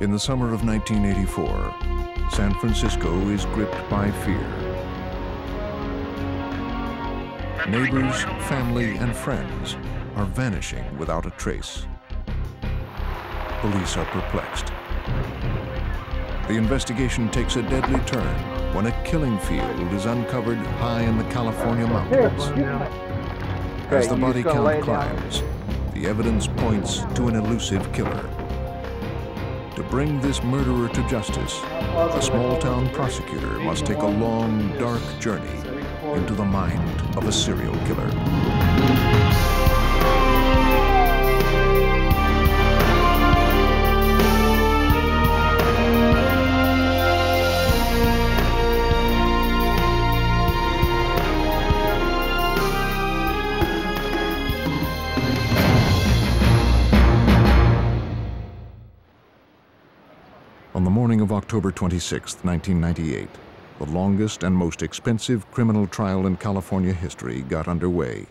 In the summer of 1984, San Francisco is gripped by fear. Neighbors, family, and friends are vanishing without a trace. Police are perplexed. The investigation takes a deadly turn when a killing field is uncovered high in the California mountains. As the body count climbs, the evidence points to an elusive killer. To bring this murderer to justice, a small-town prosecutor must take a long, dark journey into the mind of a serial killer. On the morning of October 26, 1998, the longest and most expensive criminal trial in California history got underway.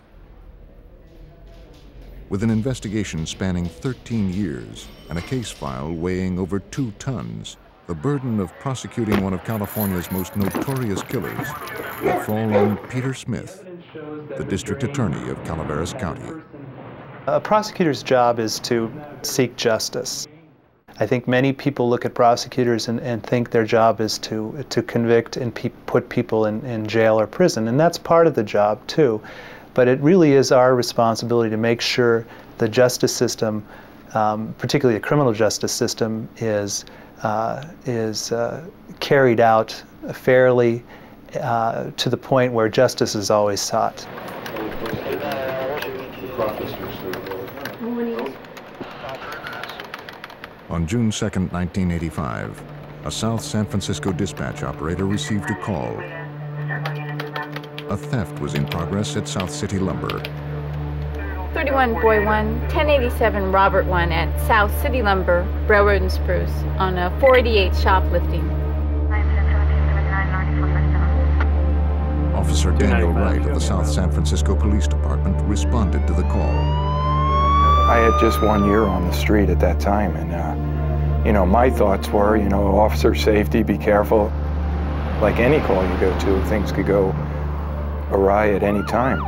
With an investigation spanning 13 years and a case file weighing over 2 tons, the burden of prosecuting one of California's most notorious killers would fall on Peter Smith, the district attorney of Calaveras County. A prosecutor's job is to seek justice. I think many people look at prosecutors and think their job is to convict and put people in jail or prison, and that's part of the job too. But it really is our responsibility to make sure the justice system, particularly the criminal justice system, is carried out fairly to the point where justice is always sought. On June 2, 1985, a South San Francisco dispatch operator received a call. A theft was in progress at South City Lumber. 31 Boy 1, 1087 Robert 1 at South City Lumber, Railroad and Spruce, on a 488 shoplifting. Officer Daniel Wright of the South San Francisco Police Department responded to the call. I had just 1 year on the street at that time, and you know, my thoughts were, you know, officer safety, be careful. Like any call you go to, things could go awry at any time.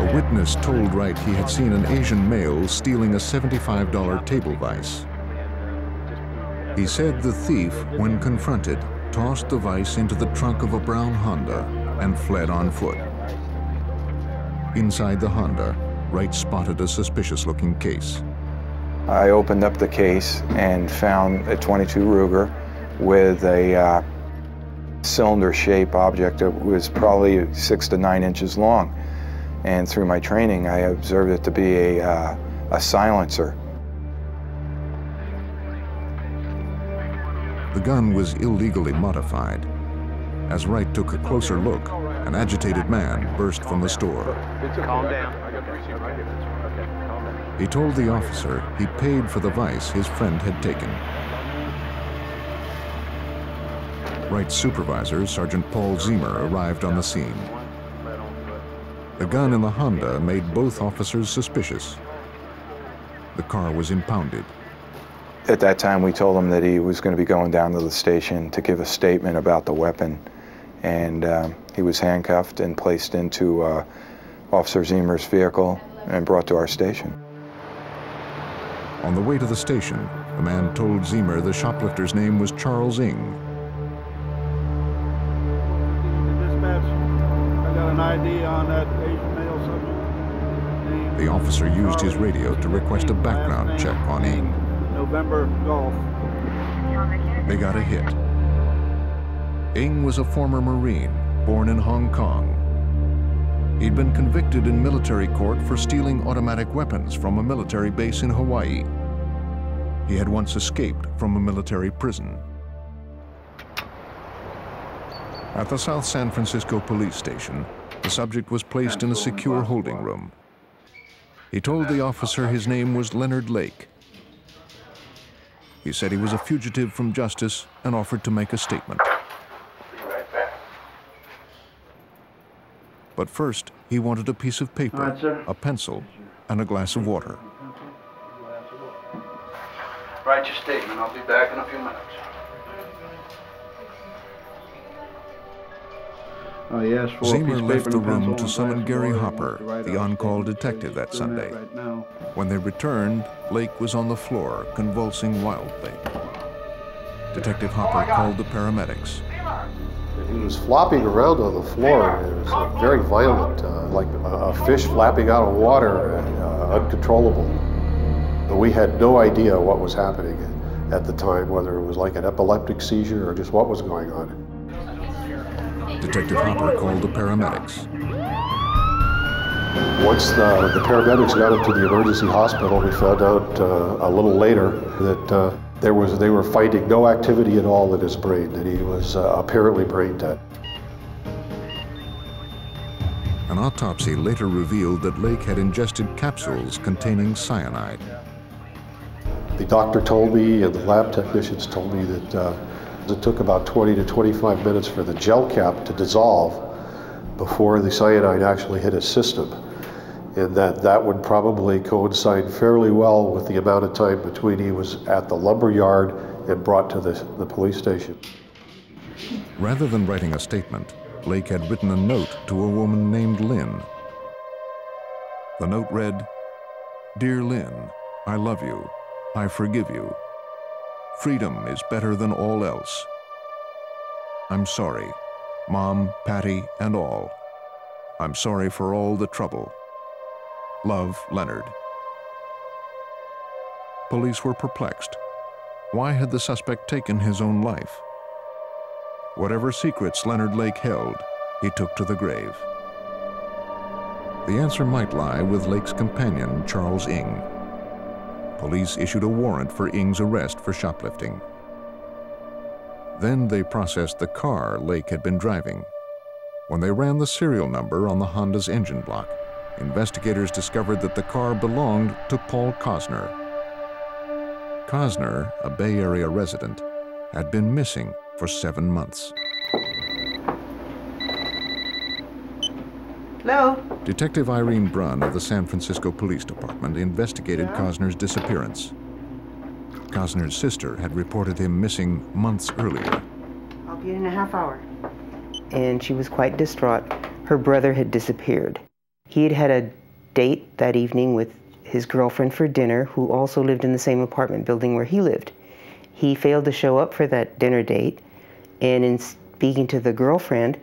A witness told Wright he had seen an Asian male stealing a $75 table vice. He said the thief, when confronted, tossed the vice into the trunk of a brown Honda and fled on foot. Inside the Honda, Wright spotted a suspicious-looking case. I opened up the case and found a .22 Ruger with a cylinder-shaped object that was probably 6 to 9 inches long. And through my training, I observed it to be a silencer. The gun was illegally modified. As Wright took a closer look, an agitated man burst from the store. Calm down. He told the officer he paid for the vice his friend had taken. Wright's supervisor, Sergeant Paul Ziemer, arrived on the scene. The gun in the Honda made both officers suspicious. The car was impounded. At that time, we told him that he was going to be going down to the station to give a statement about the weapon, and he was handcuffed and placed into Officer Ziemer's vehicle and brought to our station. On the way to the station, the man told Ziemer the shoplifter's name was Charles Ng. Dispatch, I got an ID on that Asian male subject. The officer used his radio to request a background check on Ng. November Golf. They got a hit. Ng was a former Marine, born in Hong Kong. He'd been convicted in military court for stealing automatic weapons from a military base in Hawaii. He had once escaped from a military prison. At the South San Francisco police station, the subject was placed in a secure holding room. He told the officer his name was Leonard Lake. He said he was a fugitive from justice and offered to make a statement. But first, he wanted a piece of paper, a pencil, and a glass of water. Write your statement. I'll be back in a few minutes. Yes, Zemer left the room to summon Gary Hopper, the on-call detective, that Sunday. When they returned, Lake was on the floor, convulsing wildly. Detective Hopper called the paramedics. He was flopping around on the floor. It was very violent, like a fish flapping out of water, and, uncontrollable. We had no idea what was happening at the time, whether it was like an epileptic seizure or just what was going on. Detective Hopper called the paramedics. Once the paramedics got him to the emergency hospital, we found out a little later that they were finding no activity at all in his brain, that he was apparently brain dead. An autopsy later revealed that Lake had ingested capsules containing cyanide. The doctor told me, and the lab technicians told me, that it took about 20 to 25 minutes for the gel cap to dissolve before the cyanide actually hit his system, and that would probably coincide fairly well with the amount of time between he was at the lumber yard and brought to the police station. Rather than writing a statement, Lake had written a note to a woman named Lynn. The note read, "Dear Lynn, I love you. I forgive you. Freedom is better than all else. I'm sorry, Mom, Patty, and all. I'm sorry for all the trouble. Love, Leonard." Police were perplexed. Why had the suspect taken his own life? Whatever secrets Leonard Lake held, he took to the grave. The answer might lie with Lake's companion, Charles Ng. Police issued a warrant for Ng's arrest for shoplifting. Then they processed the car Lake had been driving. When they ran the serial number on the Honda's engine block, investigators discovered that the car belonged to Paul Cosner. Cosner, a Bay Area resident, had been missing for 7 months. Hello? Detective Irene Brunn of the San Francisco Police Department investigated Cosner's disappearance. Cosner's sister had reported him missing months earlier. I'll be in a half hour. And she was quite distraught. Her brother had disappeared. He had had a date that evening with his girlfriend for dinner, who also lived in the same apartment building where he lived. He failed to show up for that dinner date, and in speaking to the girlfriend,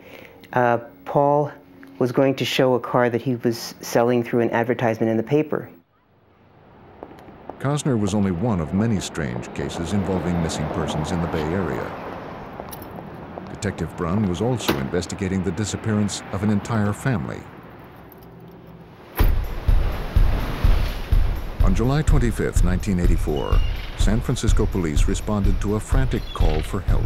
Paul was going to show a car that he was selling through an advertisement in the paper. Cosner was only one of many strange cases involving missing persons in the Bay Area. Detective Brunn was also investigating the disappearance of an entire family. On July 25th, 1984, San Francisco police responded to a frantic call for help.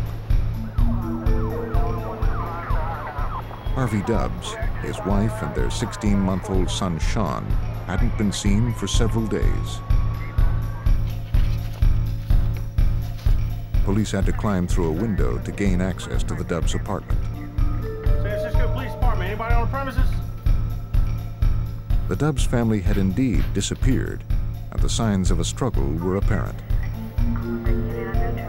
Harvey Dubs, his wife, and their 16-month-old son, Sean, hadn't been seen for several days. Police had to climb through a window to gain access to the Dubs' apartment. San Francisco Police Department, anybody on the premises? The Dubs family had indeed disappeared, and the signs of a struggle were apparent.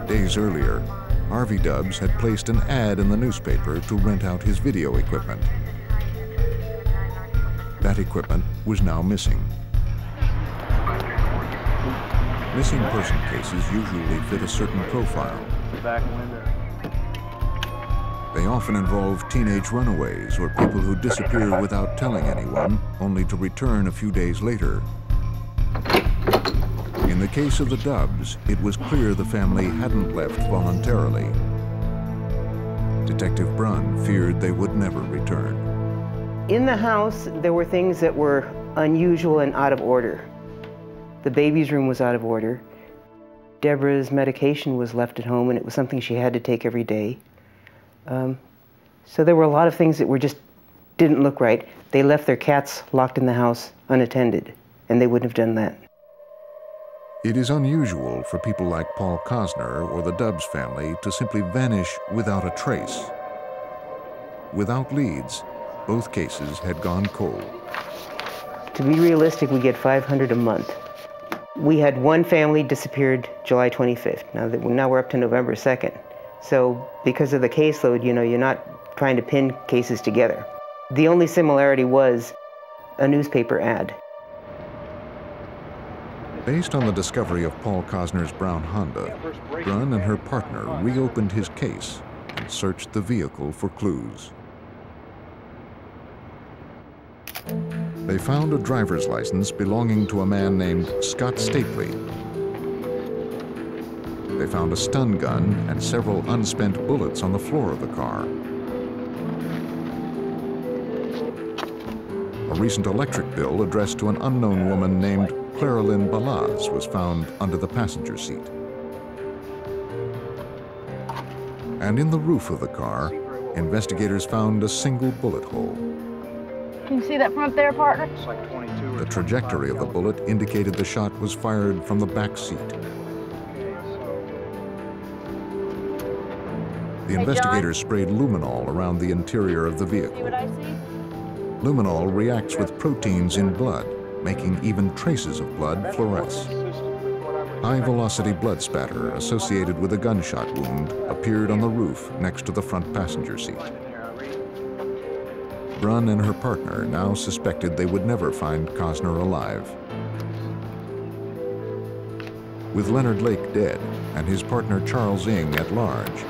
Days earlier, Harvey Dubs had placed an ad in the newspaper to rent out his video equipment. That equipment was now missing. Missing person cases usually fit a certain profile. They often involve teenage runaways or people who disappear without telling anyone, only to return a few days later. In the case of the Dubs, it was clear the family hadn't left voluntarily. Detective Brunn feared they would never return. In the house, there were things that were unusual and out of order. The baby's room was out of order. Deborah's medication was left at home, and it was something she had to take every day. So there were a lot of things that were just didn't look right. They left their cats locked in the house unattended, and they wouldn't have done that. It is unusual for people like Paul Cosner or the Dubs family to simply vanish without a trace. Without leads, both cases had gone cold. To be realistic, we get 500 a month. We had one family disappeared July 25th. Now we're up to November 2nd. So because of the caseload, you know, you're not trying to pin cases together. The only similarity was a newspaper ad. Based on the discovery of Paul Cosner's brown Honda, Brunn and her partner reopened his case and searched the vehicle for clues. They found a driver's license belonging to a man named Scott Stapley. They found a stun gun and several unspent bullets on the floor of the car. A recent electric bill addressed to an unknown woman named Claralyn Balazs was found under the passenger seat. And in the roof of the car, investigators found a single bullet hole. Can you see that from up there, partner? It's like 22. The trajectory of the bullet indicated the shot was fired from the back seat. The investigators sprayed luminol around the interior of the vehicle. See what I see? Luminol reacts with proteins in blood, making even traces of blood fluoresce. High-velocity blood spatter associated with a gunshot wound appeared on the roof next to the front passenger seat. Brunn and her partner now suspected they would never find Cosner alive. With Leonard Lake dead and his partner Charles Ng at large,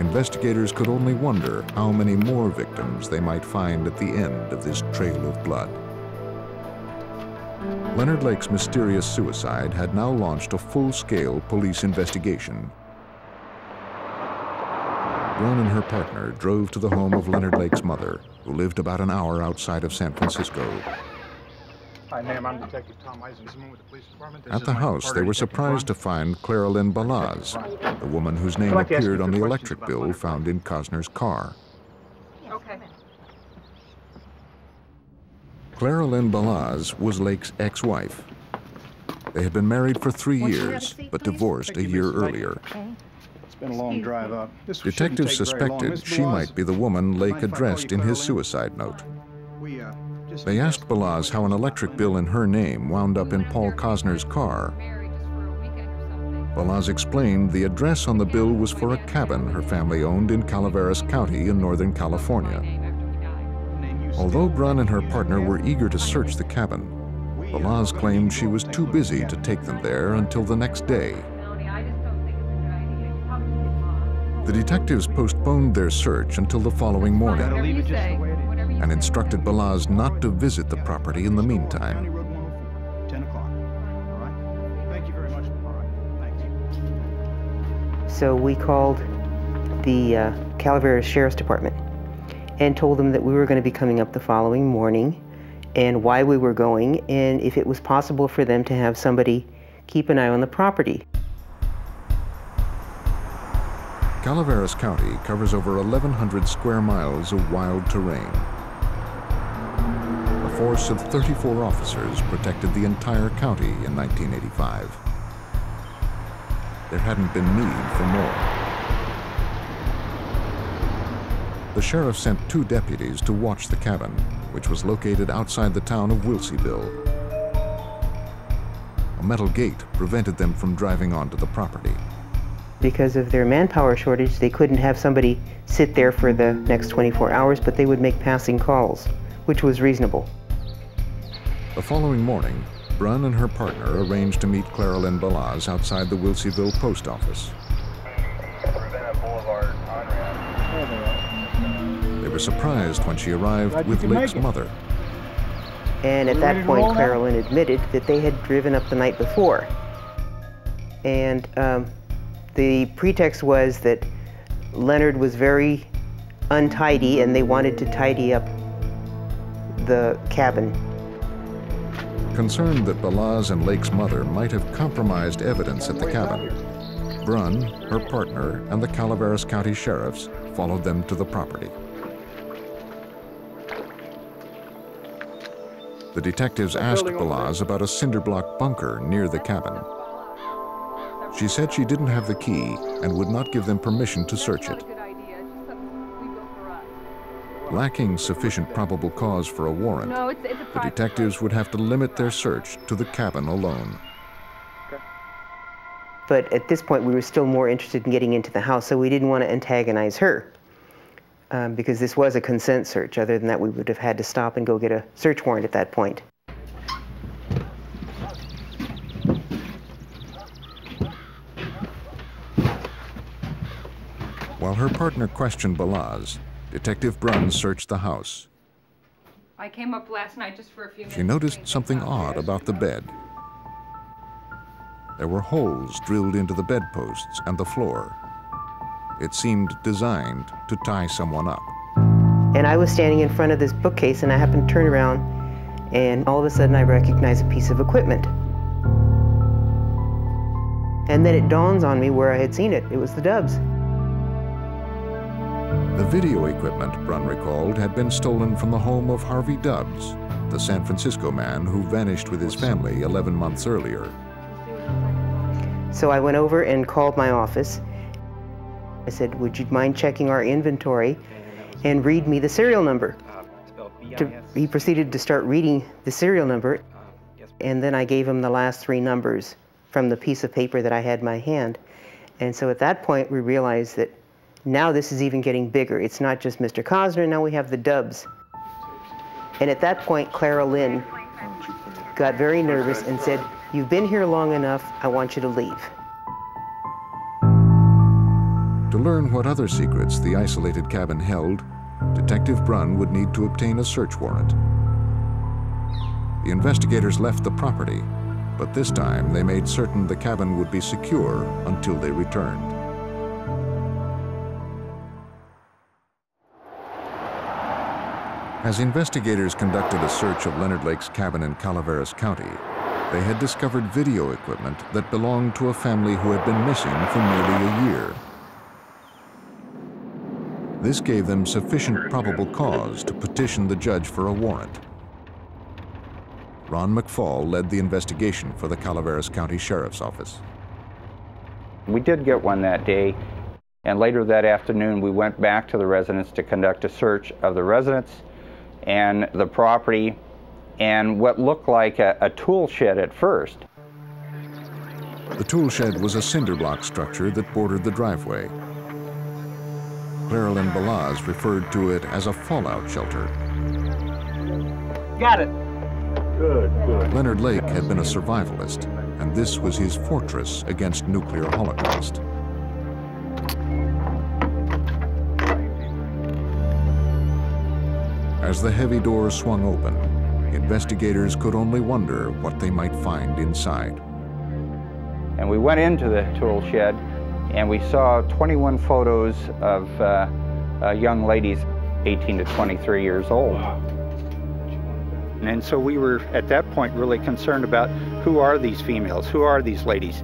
investigators could only wonder how many more victims they might find at the end of this trail of blood. Leonard Lake's mysterious suicide had now launched a full-scale police investigation. Brunn and her partner drove to the home of Leonard Lake's mother, who lived about an hour outside of San Francisco. Hi, ma'am. I'm Detective Tom Eisenman with the police department. At the house, they were surprised to find Claralyn Balazs, the woman whose name appeared on the electric bill found in Cosner's car. Okay. Claralyn Balazs was Lake's ex-wife. They had been married for 3 years, but divorced a year earlier. It's been a long drive up. Detectives suspected she might be the woman Lake addressed in his suicide note. They asked Balazs how an electric bill in her name wound up in Paul Cosner's car. Balazs explained the address on the bill was for a cabin her family owned in Calaveras County in Northern California. Although Brunn and her partner were eager to search the cabin, Balazs claimed she was too busy to take them there until the next day. The detectives postponed their search until the following morning and instructed Balazs not to visit the property in the meantime. So we called the Calaveras Sheriff's Department and told them that we were going to be coming up the following morning and why we were going and if it was possible for them to have somebody keep an eye on the property. Calaveras County covers over 1,100 square miles of wild terrain. A force of 34 officers protected the entire county in 1985. There hadn't been need for more. The sheriff sent 2 deputies to watch the cabin, which was located outside the town of Wilseyville. A metal gate prevented them from driving onto the property. Because of their manpower shortage, they couldn't have somebody sit there for the next 24 hours, but they would make passing calls, which was reasonable. The following morning, Brunn and her partner arranged to meet Claralyn Balazs outside the Wilseyville post office. Were surprised when she arrived with Lake's mother. And at that point, Claralyn admitted that they had driven up the night before. And the pretext was that Leonard was very untidy and they wanted to tidy up the cabin. Concerned that Balazs and Lake's mother might have compromised evidence at the cabin, Brunn, her partner, and the Calaveras County sheriffs followed them to the property. The detectives asked Balazs about a cinderblock bunker near the cabin. She said she didn't have the key and would not give them permission to search it. Lacking sufficient probable cause for a warrant, the detectives would have to limit their search to the cabin alone. But at this point, we were still more interested in getting into the house, so we didn't want to antagonize her because this was a consent search. Other than that, we would have had to stop and go get a search warrant at that point. While her partner questioned Balazs, Detective Brunn searched the house. I came up last night just for a few minutes. She noticed something odd about the bed. There were holes drilled into the bedposts and the floor. It seemed designed to tie someone up. And I was standing in front of this bookcase, and I happened to turn around, and all of a sudden I recognized a piece of equipment. And then it dawns on me where I had seen it. It was the Dubs. The video equipment, Brunn recalled, had been stolen from the home of Harvey Dubs, the San Francisco man who vanished with his family 11 months earlier. So I went over and called my office. I said, would you mind checking our inventory and read me the serial number? He proceeded to start reading the serial number, and then I gave him the last three numbers from the piece of paper that I had in my hand. And so at that point, we realized that now this is even getting bigger. It's not just Mr. Cosner, now we have the Dubs. And at that point, Claralyn got very nervous and said, you've been here long enough, I want you to leave. To learn what other secrets the isolated cabin held, Detective Brunn would need to obtain a search warrant. The investigators left the property, but this time they made certain the cabin would be secure until they returned. As investigators conducted a search of Leonard Lake's cabin in Calaveras County, they had discovered video equipment that belonged to a family who had been missing for nearly a year. This gave them sufficient probable cause to petition the judge for a warrant. Ron McFall led the investigation for the Calaveras County Sheriff's Office. We did get one that day, and later that afternoon we went back to the residence to conduct a search of the residence and the property, and what looked like a tool shed at first. The tool shed was a cinder block structure that bordered the driveway. Claralyn Balazs referred to it as a fallout shelter. Got it. Good, good. Leonard Lake had been a survivalist, and this was his fortress against nuclear holocaust. As the heavy door swung open, investigators could only wonder what they might find inside. And we went into the tool shed, and we saw 21 photos of young ladies, 18 to 23 years old. And so we were, at that point, really concerned about who are these females, who are these ladies?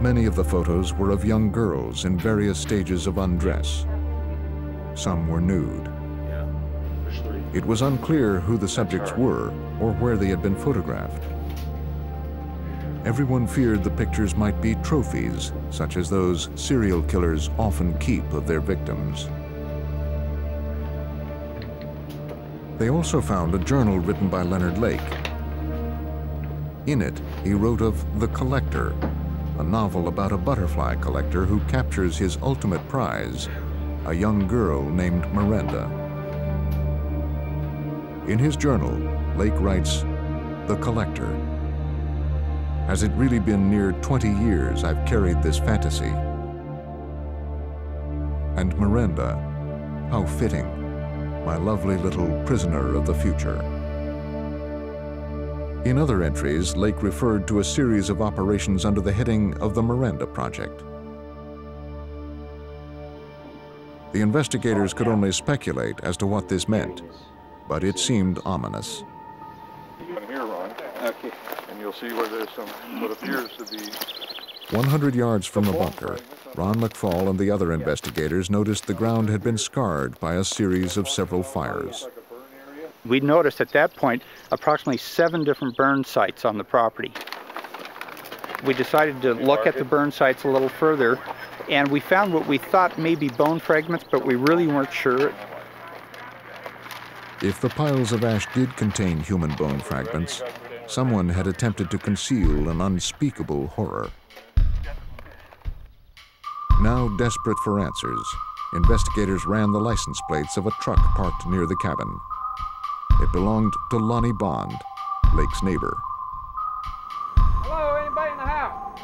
Many of the photos were of young girls in various stages of undress. Some were nude. It was unclear who the subjects were or where they had been photographed. Everyone feared the pictures might be trophies, such as those serial killers often keep of their victims. They also found a journal written by Leonard Lake. In it, he wrote of The Collector, a novel about a butterfly collector who captures his ultimate prize, a young girl named Miranda. In his journal, Lake writes, "The Collector. Has it really been near 20 years I've carried this fantasy? And Miranda, how fitting, my lovely little prisoner of the future." In other entries, Lake referred to a series of operations under the heading of the Miranda Project. The investigators could only speculate as to what this meant, but it seemed ominous. Here, Ron. Okay. And you'll see where there's some what appears to be. 100 yards from the bunker, Ron McFall and the other investigators noticed the ground had been scarred by a series of several fires. We noticed at that point approximately 7 different burn sites on the property. We decided to look at the burn sites a little further, and we found what we thought may be bone fragments, but we really weren't sure. If the piles of ash did contain human bone fragments, someone had attempted to conceal an unspeakable horror. Now desperate for answers, investigators ran the license plates of a truck parked near the cabin. It belonged to Lonnie Bond, Lake's neighbor. Hello, anybody in the house?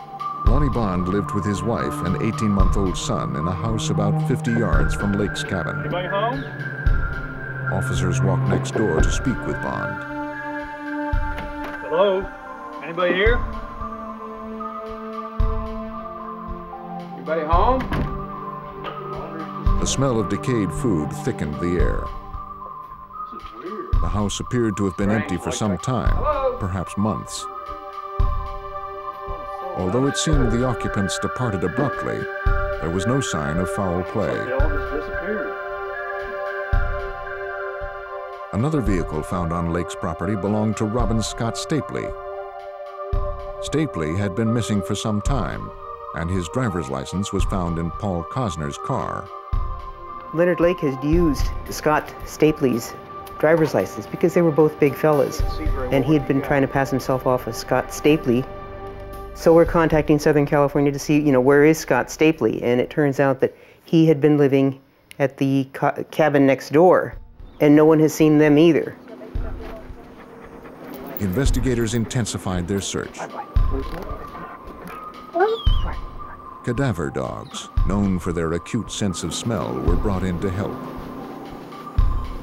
Lonnie Bond lived with his wife and 18-month-old son in a house about 50 yards from Lake's cabin. Anybody home? Officers walked next door to speak with Bond. Hello? Anybody here? Anybody home? The smell of decayed food thickened the air. This is weird. The house appeared to have been empty for some time, perhaps months. Although it seemed the occupants departed abruptly, there was no sign of foul play. They all just disappeared. Another vehicle found on Lake's property belonged to Robin Scott Stapley. Stapley had been missing for some time, and his driver's license was found in Paul Cosner's car. Leonard Lake had used Scott Stapley's driver's license because they were both big fellas, and he had been trying to pass himself off as Scott Stapley. So we're contacting Southern California to see, where is Scott Stapley? And it turns out that he had been living at the cabin next door, and no one has seen them either. Investigators intensified their search. Cadaver dogs, known for their acute sense of smell, were brought in to help.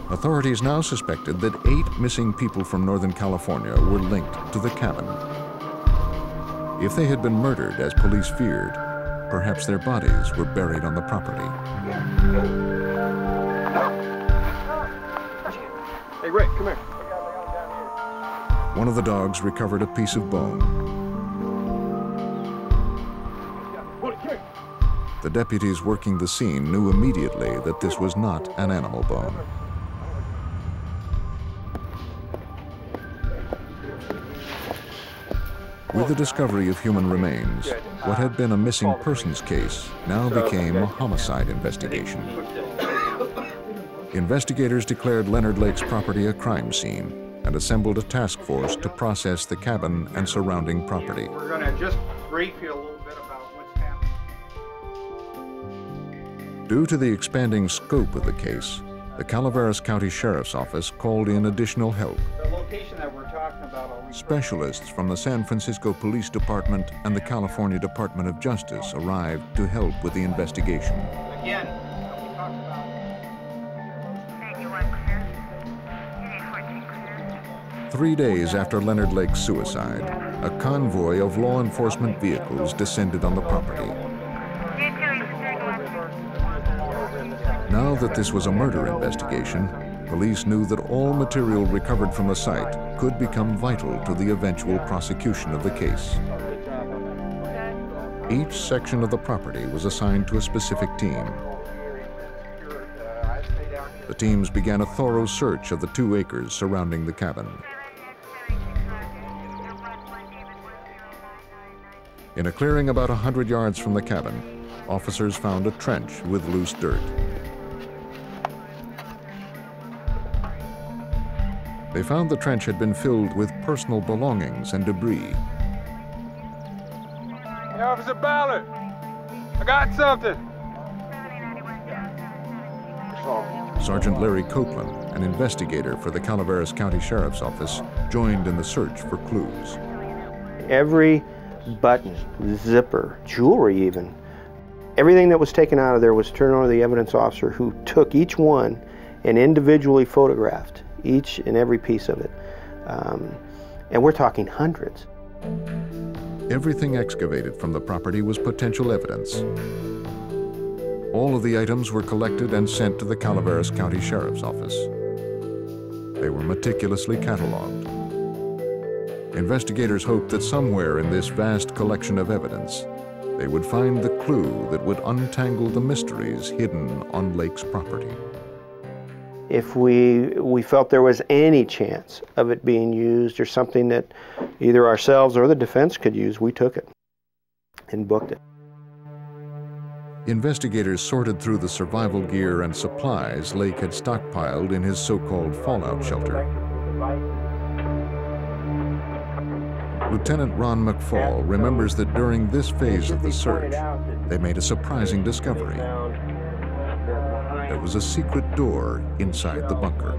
Authorities now suspected that 8 missing people from Northern California were linked to the cabin. If they had been murdered, as police feared, perhaps their bodies were buried on the property. Hey, Rick, come here. One of the dogs recovered a piece of bone. The deputies working the scene knew immediately that this was not an animal bone. With the discovery of human remains, what had been a missing persons case now became a homicide investigation. Investigators declared Leonard Lake's property a crime scene and assembled a task force to process the cabin and surrounding property. We're going to just brief you a little bit about what's happened. Due to the expanding scope of the case, the Calaveras County Sheriff's Office called in additional help. The location that we're talking about, specialists from the San Francisco Police Department and the California Department of Justice arrived to help with the investigation. Again. Three days after Leonard Lake's suicide, a convoy of law enforcement vehicles descended on the property. Now that this was a murder investigation, police knew that all material recovered from the site could become vital to the eventual prosecution of the case. Each section of the property was assigned to a specific team. The teams began a thorough search of the 2 acres surrounding the cabin. In a clearing about 100 yards from the cabin, officers found a trench with loose dirt. They found the trench had been filled with personal belongings and debris. Hey, Officer Ballard, I got something. Sergeant Larry Copeland, an investigator for the Calaveras County Sheriff's Office, joined in the search for clues. Every button, zipper, jewelry even. Everything that was taken out of there was turned over to the evidence officer, who took each one and individually photographed each and every piece of it. And we're talking hundreds. Everything excavated from the property was potential evidence. All of the items were collected and sent to the Calaveras County Sheriff's Office. They were meticulously cataloged. Investigators hoped that somewhere in this vast collection of evidence, they would find the clue that would untangle the mysteries hidden on Lake's property. If we felt there was any chance of it being used or something that either ourselves or the defense could use, we took it and booked it. investigators sorted through the survival gear and supplies Lake had stockpiled in his so-called fallout shelter. Lieutenant Ron McFall remembers that during this phase of the search, they made a surprising discovery. There was a secret door inside the bunker.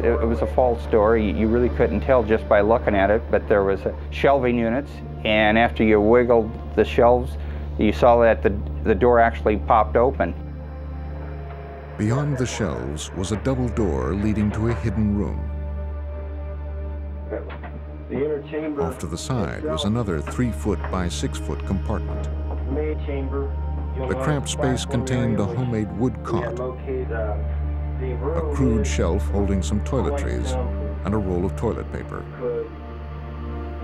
It was a false door. You really couldn't tell just by looking at it, but there was shelving units, and after you wiggled the shelves, you saw that the door actually popped open. Beyond the shelves was a double door leading to a hidden room. The inner chamber. Off to the side was another 3-foot by 6-foot compartment. The cramped space contained a homemade wood cot, a crude shelf holding some toiletries and a roll of toilet paper.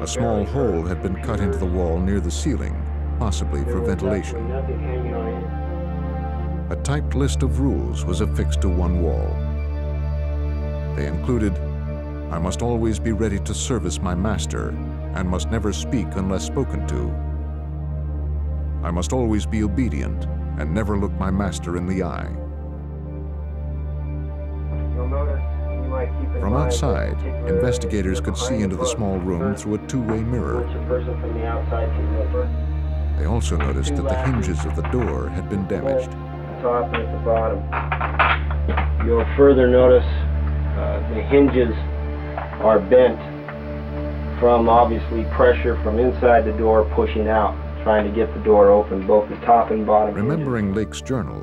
A small hole had been cut into the wall near the ceiling, possibly for ventilation. A typed list of rules was affixed to one wall. They included, "I must always be ready to service my master and must never speak unless spoken to. I must always be obedient and never look my master in the eye." From outside, investigators could see into the small room through a two-way mirror. They also noticed that the hinges of the door had been damaged. Top and at the bottom. You'll further notice the hinges are bent from obviously pressure from inside the door pushing out, trying to get the door open, both the top and bottom. Remembering Lake's journal,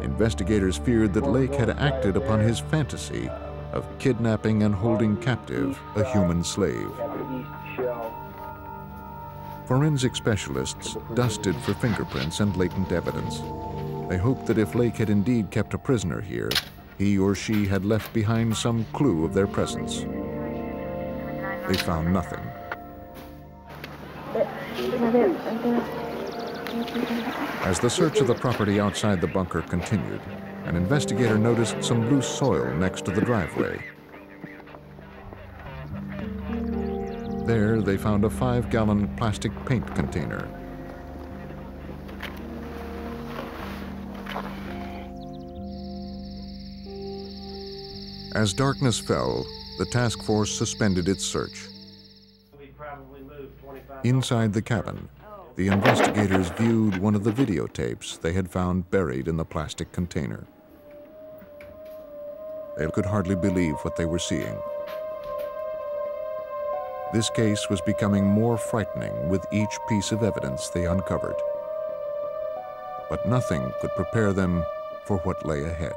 investigators feared that Lake had acted upon his fantasy of kidnapping and holding captive a human slave. Forensic specialists dusted for fingerprints and latent evidence. They hoped that if Lake had indeed kept a prisoner here, he or she had left behind some clue of their presence. They found nothing. As the search of the property outside the bunker continued, an investigator noticed some loose soil next to the driveway. There, they found a 5-gallon plastic paint container. As darkness fell, the task force suspended its search. Inside the cabin, the investigators viewed one of the videotapes they had found buried in the plastic container. They could hardly believe what they were seeing. This case was becoming more frightening with each piece of evidence they uncovered. But nothing could prepare them for what lay ahead.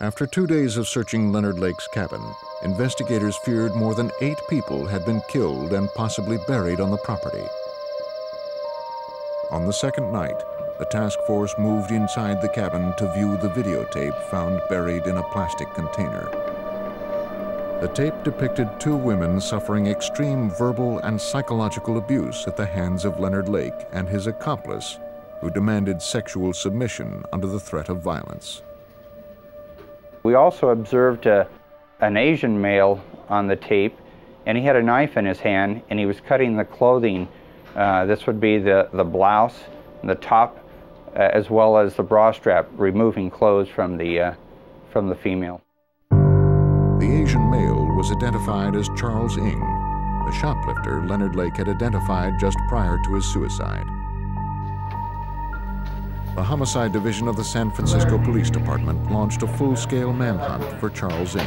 After 2 days of searching Leonard Lake's cabin, investigators feared more than 8 people had been killed and possibly buried on the property. On the second night, the task force moved inside the cabin to view the videotape found buried in a plastic container. The tape depicted 2 women suffering extreme verbal and psychological abuse at the hands of Leonard Lake and his accomplice, who demanded sexual submission under the threat of violence. We also observed an Asian male on the tape, and he had a knife in his hand, and he was cutting the clothing. This would be the blouse, the top, as well as the bra strap, removing clothes from the female. The Asian male was identified as Charles Ng, the shoplifter Leonard Lake had identified just prior to his suicide. The Homicide Division of the San Francisco Police Department launched a full-scale manhunt for Charles Ng.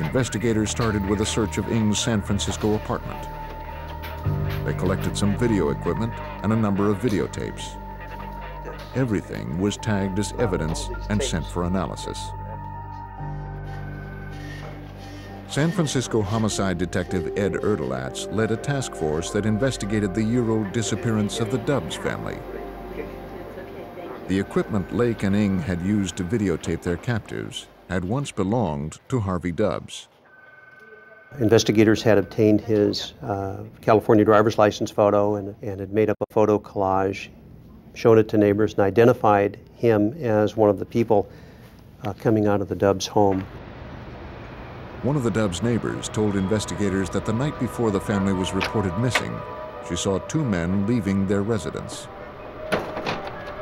Investigators started with a search of Ng's San Francisco apartment. They collected some video equipment and a number of videotapes. Everything was tagged as evidence and sent for analysis. San Francisco homicide detective Ed Erdelatz led a task force that investigated the year-old disappearance of the Dubs family. The equipment Lake and Ng had used to videotape their captives had once belonged to Harvey Dubs. Investigators had obtained his California driver's license photo and had made up a photo collage, shown it to neighbors, and identified him as one of the people coming out of the Dubs' home. One of the Dubs' neighbors told investigators that the night before the family was reported missing, she saw two men leaving their residence.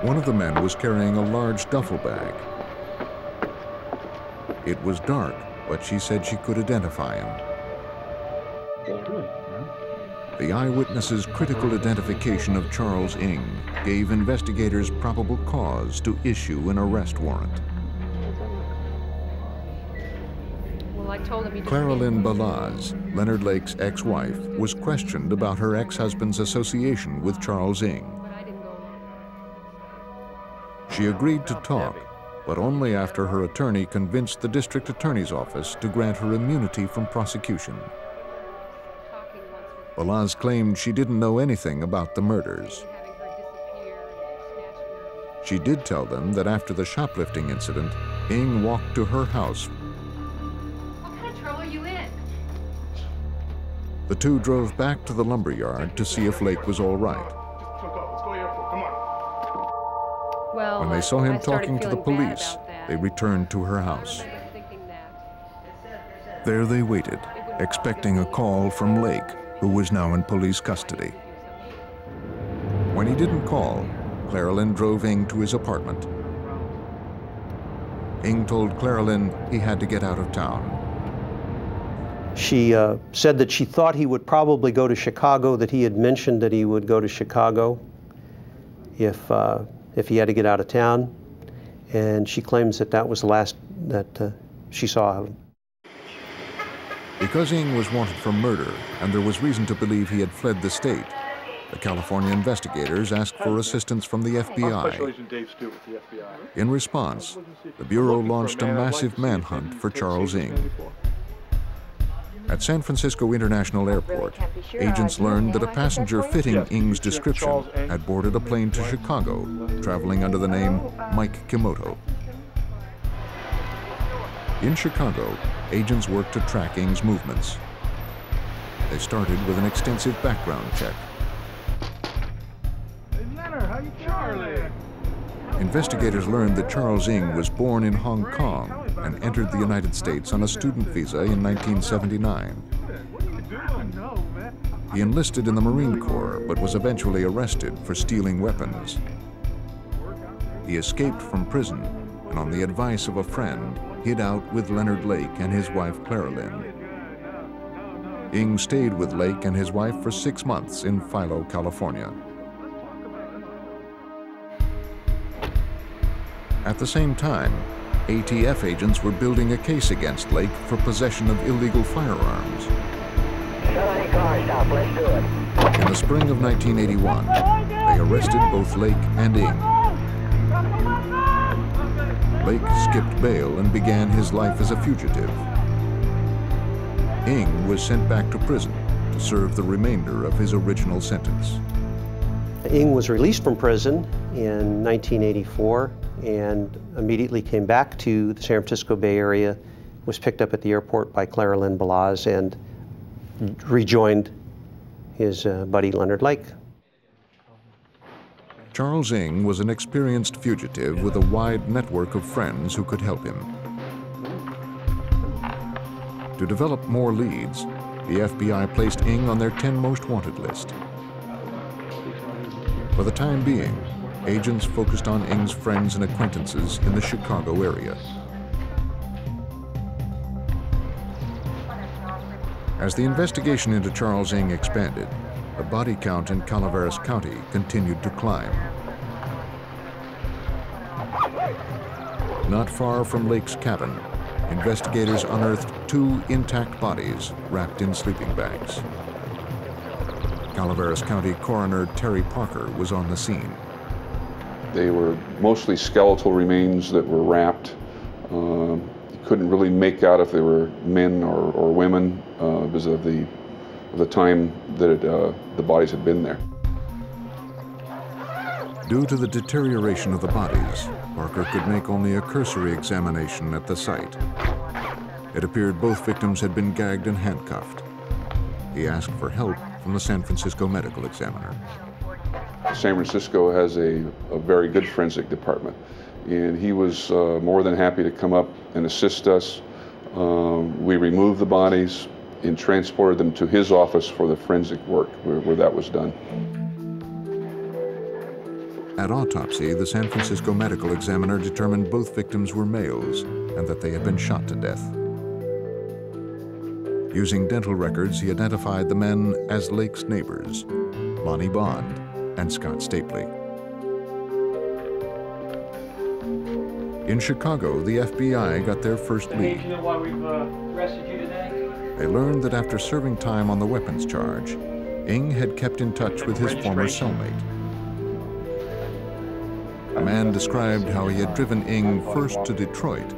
One of the men was carrying a large duffel bag. It was dark, but she said she could identify him. The eyewitness's critical identification of Charles Ng gave investigators probable cause to issue an arrest warrant. Claralyn Balazs, Leonard Lake's ex-wife, was questioned about her ex-husband's association with Charles Ng. She agreed to talk, but only after her attorney convinced the district attorney's office to grant her immunity from prosecution. Balazs claimed she didn't know anything about the murders. She did tell them that after the shoplifting incident, Ng walked to her house. What kind of trouble are you in? The two drove back to the lumberyard to see if Lake was all right. Well, when they saw him talking to the police, they returned to her house. There they waited, expecting a call from Lake, who was now in police custody. When he didn't call, Claralyn drove Ng to his apartment. Ng told Claralyn he had to get out of town. She said that she thought he would probably go to Chicago, that he had mentioned that he would go to Chicago if he had to get out of town. And she claims that that was the last that she saw of him. Because Ng was wanted for murder, and there was reason to believe he had fled the state, the California investigators asked for assistance from the FBI. In response, the Bureau launched a massive manhunt for Charles Ng. At San Francisco International Airport, agents learned that a passenger fitting Ng's description had boarded a plane to Chicago, traveling under the name Mike Kimoto. In Chicago, agents worked to track Ng's movements. They started with an extensive background check. Hey Leonard, how you doing? Investigators learned that Charles Ng was born in Hong Kong and entered the United States on a student visa in 1979. He enlisted in the Marine Corps, but was eventually arrested for stealing weapons. He escaped from prison, and on the advice of a friend, hid out with Leonard Lake and his wife, Claralyn. Ng stayed with Lake and his wife for 6 months in Philo, California. At the same time, ATF agents were building a case against Lake for possession of illegal firearms. In the spring of 1981, they arrested both Lake and Ng. Lake skipped bail and began his life as a fugitive. Ng was sent back to prison to serve the remainder of his original sentence. Ng was released from prison in 1984 and immediately came back to the San Francisco Bay Area, was picked up at the airport by Claralyn Balazs, and rejoined his buddy Leonard Lake. Charles Ng was an experienced fugitive with a wide network of friends who could help him. To develop more leads, the FBI placed Ng on their 10 most wanted list. For the time being, agents focused on Ng's friends and acquaintances in the Chicago area. As the investigation into Charles Ng expanded, the body count in Calaveras County continued to climb. Not far from Lake's cabin, investigators unearthed 2 intact bodies wrapped in sleeping bags. Calaveras County Coroner Terry Parker was on the scene. They were mostly skeletal remains that were wrapped. You couldn't really make out if they were men or women because of the time that the bodies had been there. Due to the deterioration of the bodies, Parker could make only a cursory examination at the site. It appeared both victims had been gagged and handcuffed. He asked for help from the San Francisco Medical Examiner. San Francisco has a very good forensic department, and he was more than happy to come up and assist us. We removed the bodies. and transported them to his office for the forensic work where that was done. At autopsy, the San Francisco medical examiner determined both victims were males and that they had been shot to death. Using dental records, he identified the men as Lake's neighbors, Lonnie Bond and Scott Stapley. In Chicago, the FBI got their first lead. You know why we've arrested you today? They learned that after serving time on the weapons charge, Ng had kept in touch with his former cellmate. A man described how he had driven Ng first to Detroit,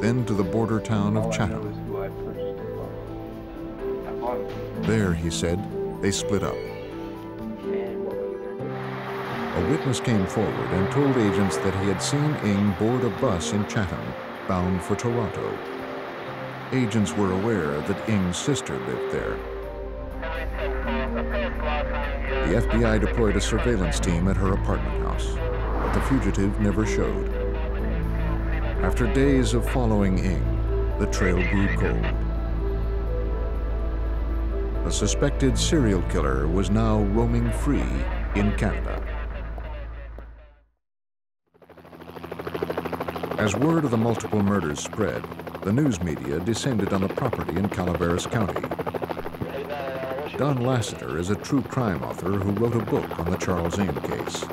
then to the border town of Chatham. There, he said, they split up. A witness came forward and told agents that he had seen Ng board a bus in Chatham, bound for Toronto. Agents were aware that Ng's sister lived there. The FBI deployed a surveillance team at her apartment house. But the fugitive never showed. After days of following Ng, the trail grew cold. The suspected serial killer was now roaming free in Canada. As word of the multiple murders spread, the news media descended on the property in Calaveras County. Don Lassiter is a true crime author who wrote a book on the Charles Ng case.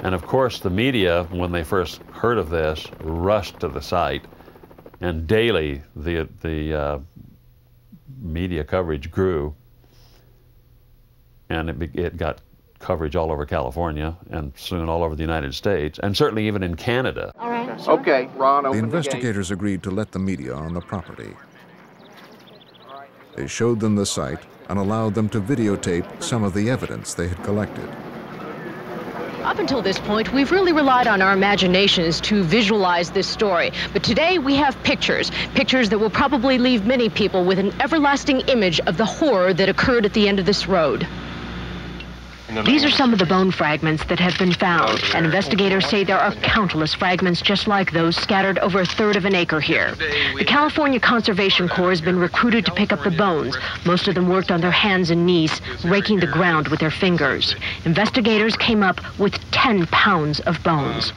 And of course, the media, when they first heard of this, rushed to the site, and daily the media coverage grew, and it got coverage all over California, and soon all over the United States, and certainly even in Canada. All right, sure. Okay, Ron, open the investigators the gate. Agreed to let the media on the property. They showed them the site and allowed them to videotape some of the evidence they had collected. Up until this point, we've really relied on our imaginations to visualize this story. But today we have pictures, pictures that will probably leave many people with an everlasting image of the horror that occurred at the end of this road. These are some of the bone fragments that have been found, and investigators say there are countless fragments just like those scattered over a third of an acre here. The California Conservation Corps has been recruited to pick up the bones. Most of them worked on their hands and knees, raking the ground with their fingers. Investigators came up with 10 pounds of bones.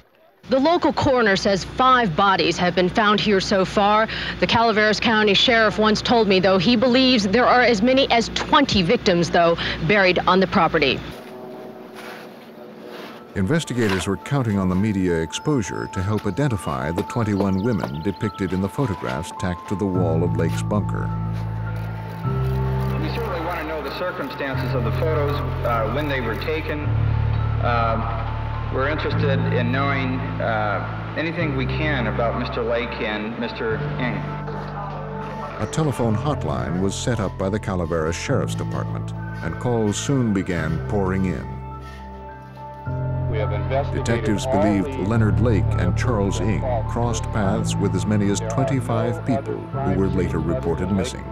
The local coroner says 5 bodies have been found here so far. The Calaveras County Sheriff once told me, though, he believes there are as many as 20 victims, though, buried on the property. Investigators were counting on the media exposure to help identify the 21 women depicted in the photographs tacked to the wall of Lake's bunker. We certainly want to know the circumstances of the photos, when they were taken. We're interested in knowing anything we can about Mr. Lake and Mr. Ng. A telephone hotline was set up by the Calaveras Sheriff's Department, and calls soon began pouring in. Detectives believed Leonard Lake and Charles Ng crossed paths with as many as 25 people who were later reported missing.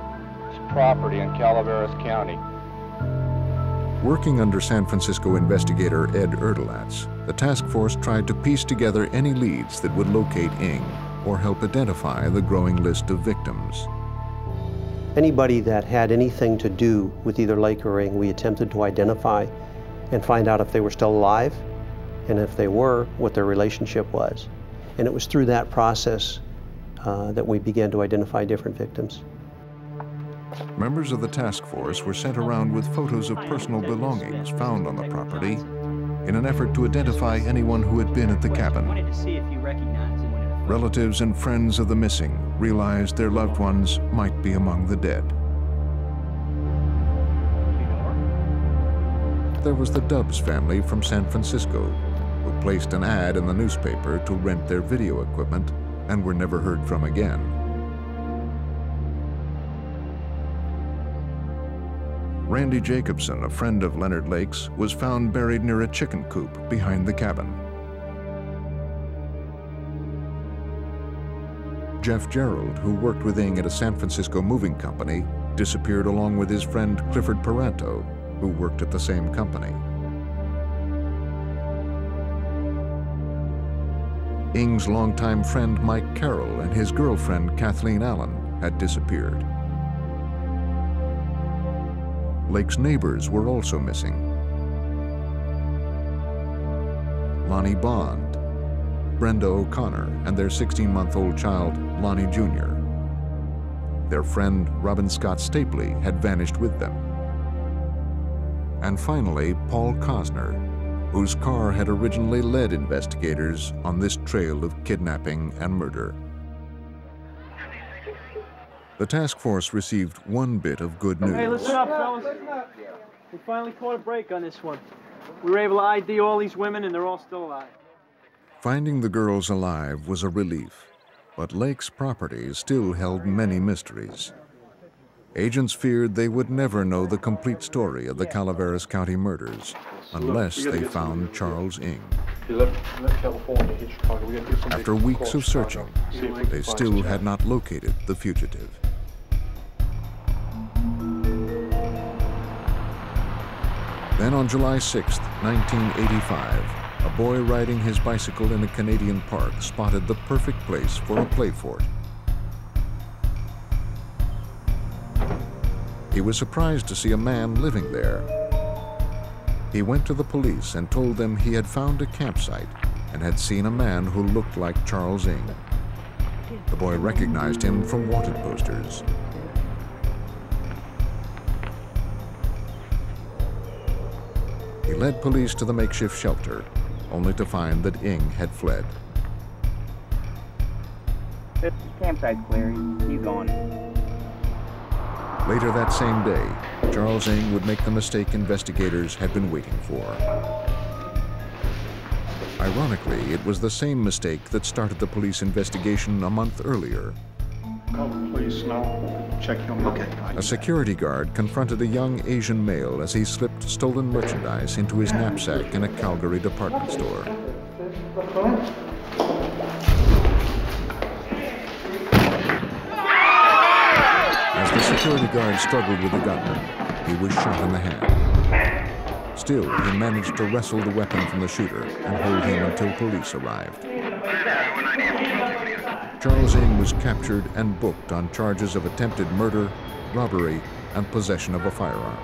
Property in Calaveras County. Working under San Francisco investigator Ed Erdelatz, the task force tried to piece together any leads that would locate Ng or help identify the growing list of victims. Anybody that had anything to do with either Lake or Ng, we attempted to identify and find out if they were still alive, and if they were, what their relationship was. And it was through that process that we began to identify different victims. Members of the task force were sent around with photos of personal belongings found on the property in an effort to identify anyone who had been at the cabin. Relatives and friends of the missing realized their loved ones might be among the dead. There was the Dubs family from San Francisco, who placed an ad in the newspaper to rent their video equipment and were never heard from again. Randy Jacobson, a friend of Leonard Lake's, was found buried near a chicken coop behind the cabin. Jeff Gerald, who worked with Ng at a San Francisco moving company, disappeared along with his friend Clifford Paranto, who worked at the same company. Ng's longtime friend Mike Carroll and his girlfriend Kathleen Allen had disappeared. Lake's neighbors were also missing. Lonnie Bond, Brenda O'Connor, and their 16-month-old child, Lonnie Jr. Their friend, Robin Scott Stapley, had vanished with them. And finally, Paul Cosner, whose car had originally led investigators on this trail of kidnapping and murder. The task force received one bit of good news. Hey, listen up, fellas. We finally caught a break on this one. We were able to ID all these women, and they're all still alive. Finding the girls alive was a relief, but Lake's property still held many mysteries. Agents feared they would never know the complete story of the Calaveras County murders unless they found Charles Ng. After weeks of searching, they still had not located the fugitive. Then on July 6, 1985, a boy riding his bicycle in a Canadian park spotted the perfect place for a play fort. He was surprised to see a man living there. He went to the police and told them he had found a campsite and had seen a man who looked like Charles Ng. The boy recognized him from wanted posters. He led police to the makeshift shelter, only to find that Ng had fled. The campsite's clear. He's gone. Later that same day, Charles Ng would make the mistake investigators had been waiting for. Ironically, it was the same mistake that started the police investigation a month earlier. Call the police now. Check him. Okay. A security guard confronted a young Asian male as he slipped stolen merchandise into his knapsack in a Calgary department store. The security guard struggled with the gunman. He was shot in the hand. Still, he managed to wrestle the weapon from the shooter and hold him until police arrived. Charles Ng was captured and booked on charges of attempted murder, robbery, and possession of a firearm.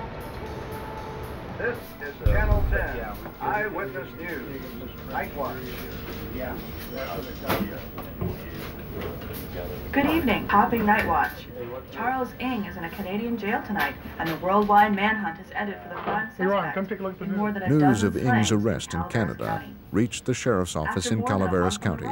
This is Channel 10, Eyewitness News, Night Watch. Good evening, Popping Night Watch. Charles Ng is in a Canadian jail tonight, and the worldwide manhunt is headed for the prime suspect in more than a dozen News of Ng's arrest in Canada reached the sheriff's office in Calaveras County.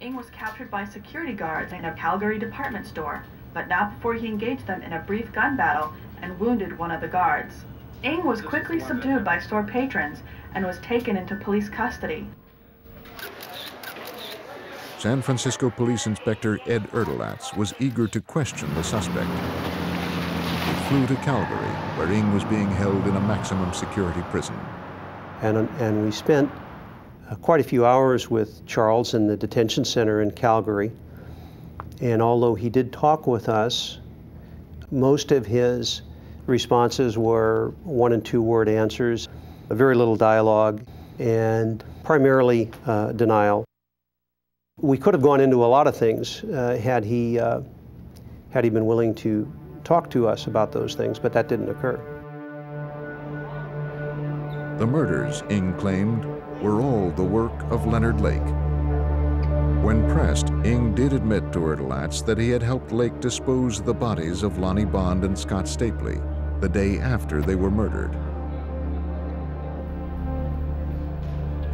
Ng was captured by security guards in a Calgary department store, but not before he engaged them in a brief gun battle and wounded one of the guards. Ng was quickly subdued by store patrons and was taken into police custody. San Francisco Police Inspector Ed Erdelatz was eager to question the suspect. He flew to Calgary, where Ng was being held in a maximum security prison. And we spent quite a few hours with Charles in the detention center in Calgary. And although he did talk with us, most of his responses were 1- and 2-word answers, very little dialogue, and primarily denial. We could have gone into a lot of things had he been willing to talk to us about those things, but that didn't occur. The murders, Ng claimed, were all the work of Leonard Lake. When pressed, Ng did admit to Erdelatz that he had helped Lake dispose of the bodies of Lonnie Bond and Scott Stapley the day after they were murdered.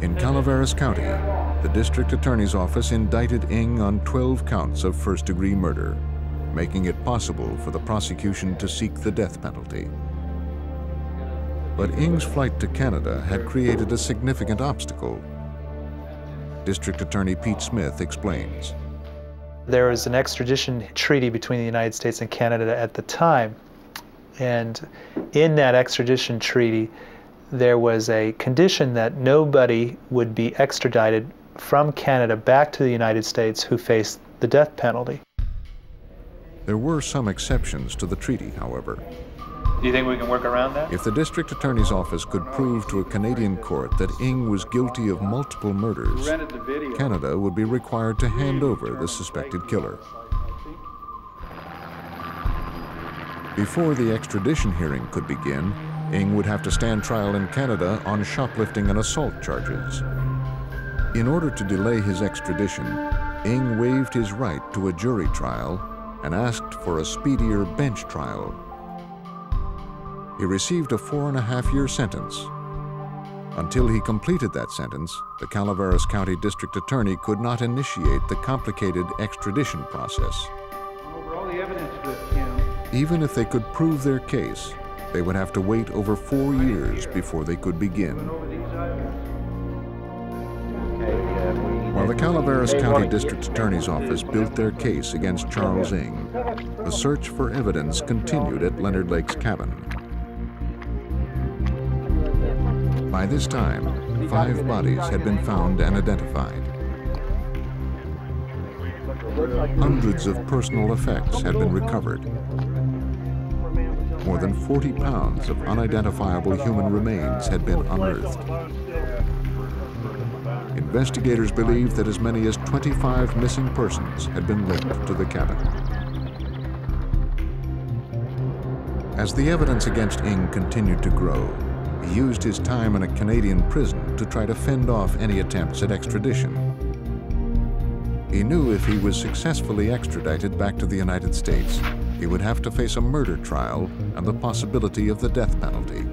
In Calaveras County, the district attorney's office indicted Ng on 12 counts of first-degree murder, making it possible for the prosecution to seek the death penalty. But Ng's flight to Canada had created a significant obstacle. District Attorney Pete Smith explains. There was an extradition treaty between the United States and Canada at the time, and in that extradition treaty, there was a condition that nobody would be extradited from Canada back to the United States who faced the death penalty. There were some exceptions to the treaty, however. Do you think we can work around that? If the district attorney's office could prove to a Canadian court that Ng was guilty of multiple murders, Canada would be required to hand over the suspected killer. Before the extradition hearing could begin, Ng would have to stand trial in Canada on shoplifting and assault charges. In order to delay his extradition, Ng waived his right to a jury trial and asked for a speedier bench trial. He received a 4.5-year sentence. Until he completed that sentence, the Calaveras County District Attorney could not initiate the complicated extradition process. Over all the evidence with him. Even if they could prove their case, they would have to wait over 4 years before they could begin. While the Calaveras County District Attorney's Office built their case against Charles Ng, the search for evidence continued at Leonard Lake's cabin. By this time, 5 bodies had been found and identified. Hundreds of personal effects had been recovered. More than 40 pounds of unidentifiable human remains had been unearthed. Investigators believe that as many as 25 missing persons had been linked to the cabin. As the evidence against Ng continued to grow, he used his time in a Canadian prison to try to fend off any attempts at extradition. He knew if he was successfully extradited back to the United States, he would have to face a murder trial and the possibility of the death penalty.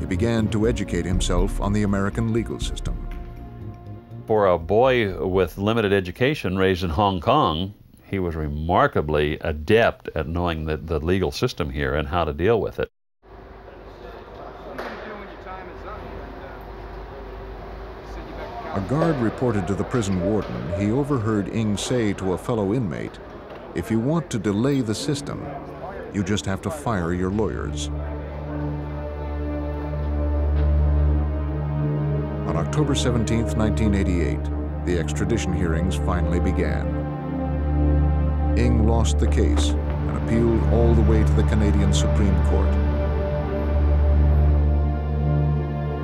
He began to educate himself on the American legal system. For a boy with limited education raised in Hong Kong, he was remarkably adept at knowing the legal system here and how to deal with it. A guard reported to the prison warden he overheard Ng say to a fellow inmate, "If you want to delay the system, you just have to fire your lawyers." On October 17, 1988, the extradition hearings finally began. Ng lost the case and appealed all the way to the Canadian Supreme Court.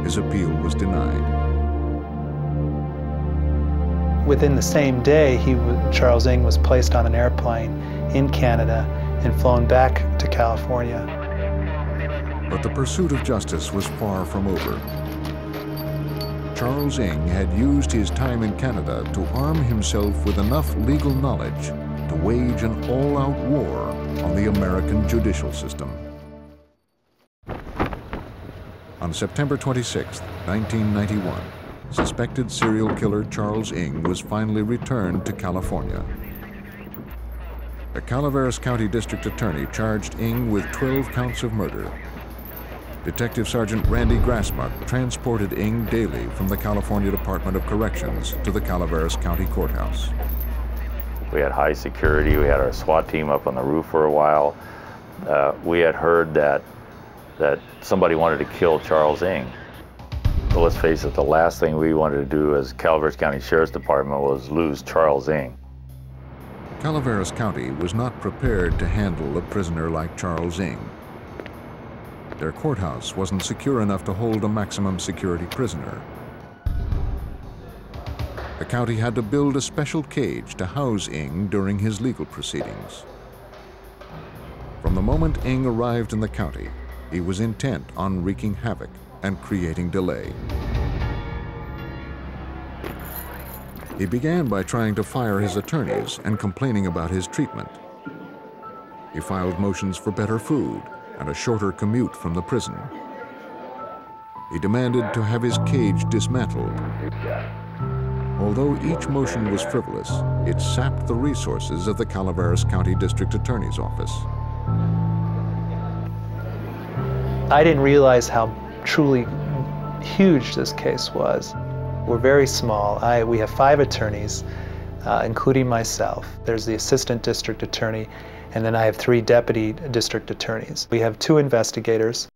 His appeal was denied. Within the same day, Charles Ng was placed on an airplane in Canada and flown back to California. But the pursuit of justice was far from over. Charles Ng had used his time in Canada to arm himself with enough legal knowledge to wage an all-out war on the American judicial system. On September 26, 1991, suspected serial killer Charles Ng was finally returned to California. The Calaveras County District Attorney charged Ng with 12 counts of murder. Detective Sergeant Randy Grassmuck transported Ng daily from the California Department of Corrections to the Calaveras County Courthouse. We had high security. We had our SWAT team up on the roof for a while. We had heard that somebody wanted to kill Charles Ng. But let's face it, the last thing we wanted to do as Calaveras County Sheriff's Department was lose Charles Ng. Calaveras County was not prepared to handle a prisoner like Charles Ng. Their courthouse wasn't secure enough to hold a maximum security prisoner. The county had to build a special cage to house Ng during his legal proceedings. From the moment Ng arrived in the county, he was intent on wreaking havoc and creating delay. He began by trying to fire his attorneys and complaining about his treatment. He filed motions for better food and a shorter commute from the prison. He demanded to have his cage dismantled. Although each motion was frivolous, it sapped the resources of the Calaveras County District Attorney's Office. I didn't realize how truly huge this case was. We're very small. We have 5 attorneys, including myself. There's the assistant district attorney, and then I have 3 deputy district attorneys. We have 2 investigators,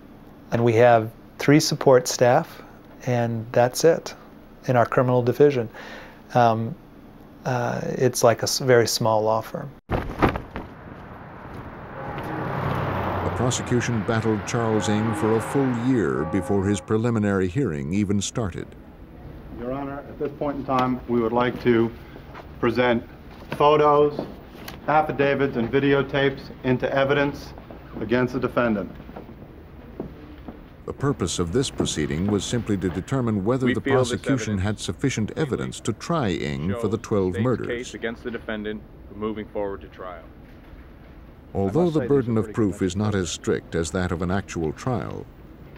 and we have 3 support staff, and that's it in our criminal division. It's like a very small law firm. The prosecution battled Charles Ng for a full year before his preliminary hearing even started. Your Honor, at this point in time, we would like to present photos, affidavits, and videotapes into evidence against the defendant. The purpose of this proceeding was simply to determine whether the prosecution had sufficient evidence to try Ng for the 12 murders. Case against the defendant moving forward to trial. Although the burden of proof is not as strict as that of an actual trial,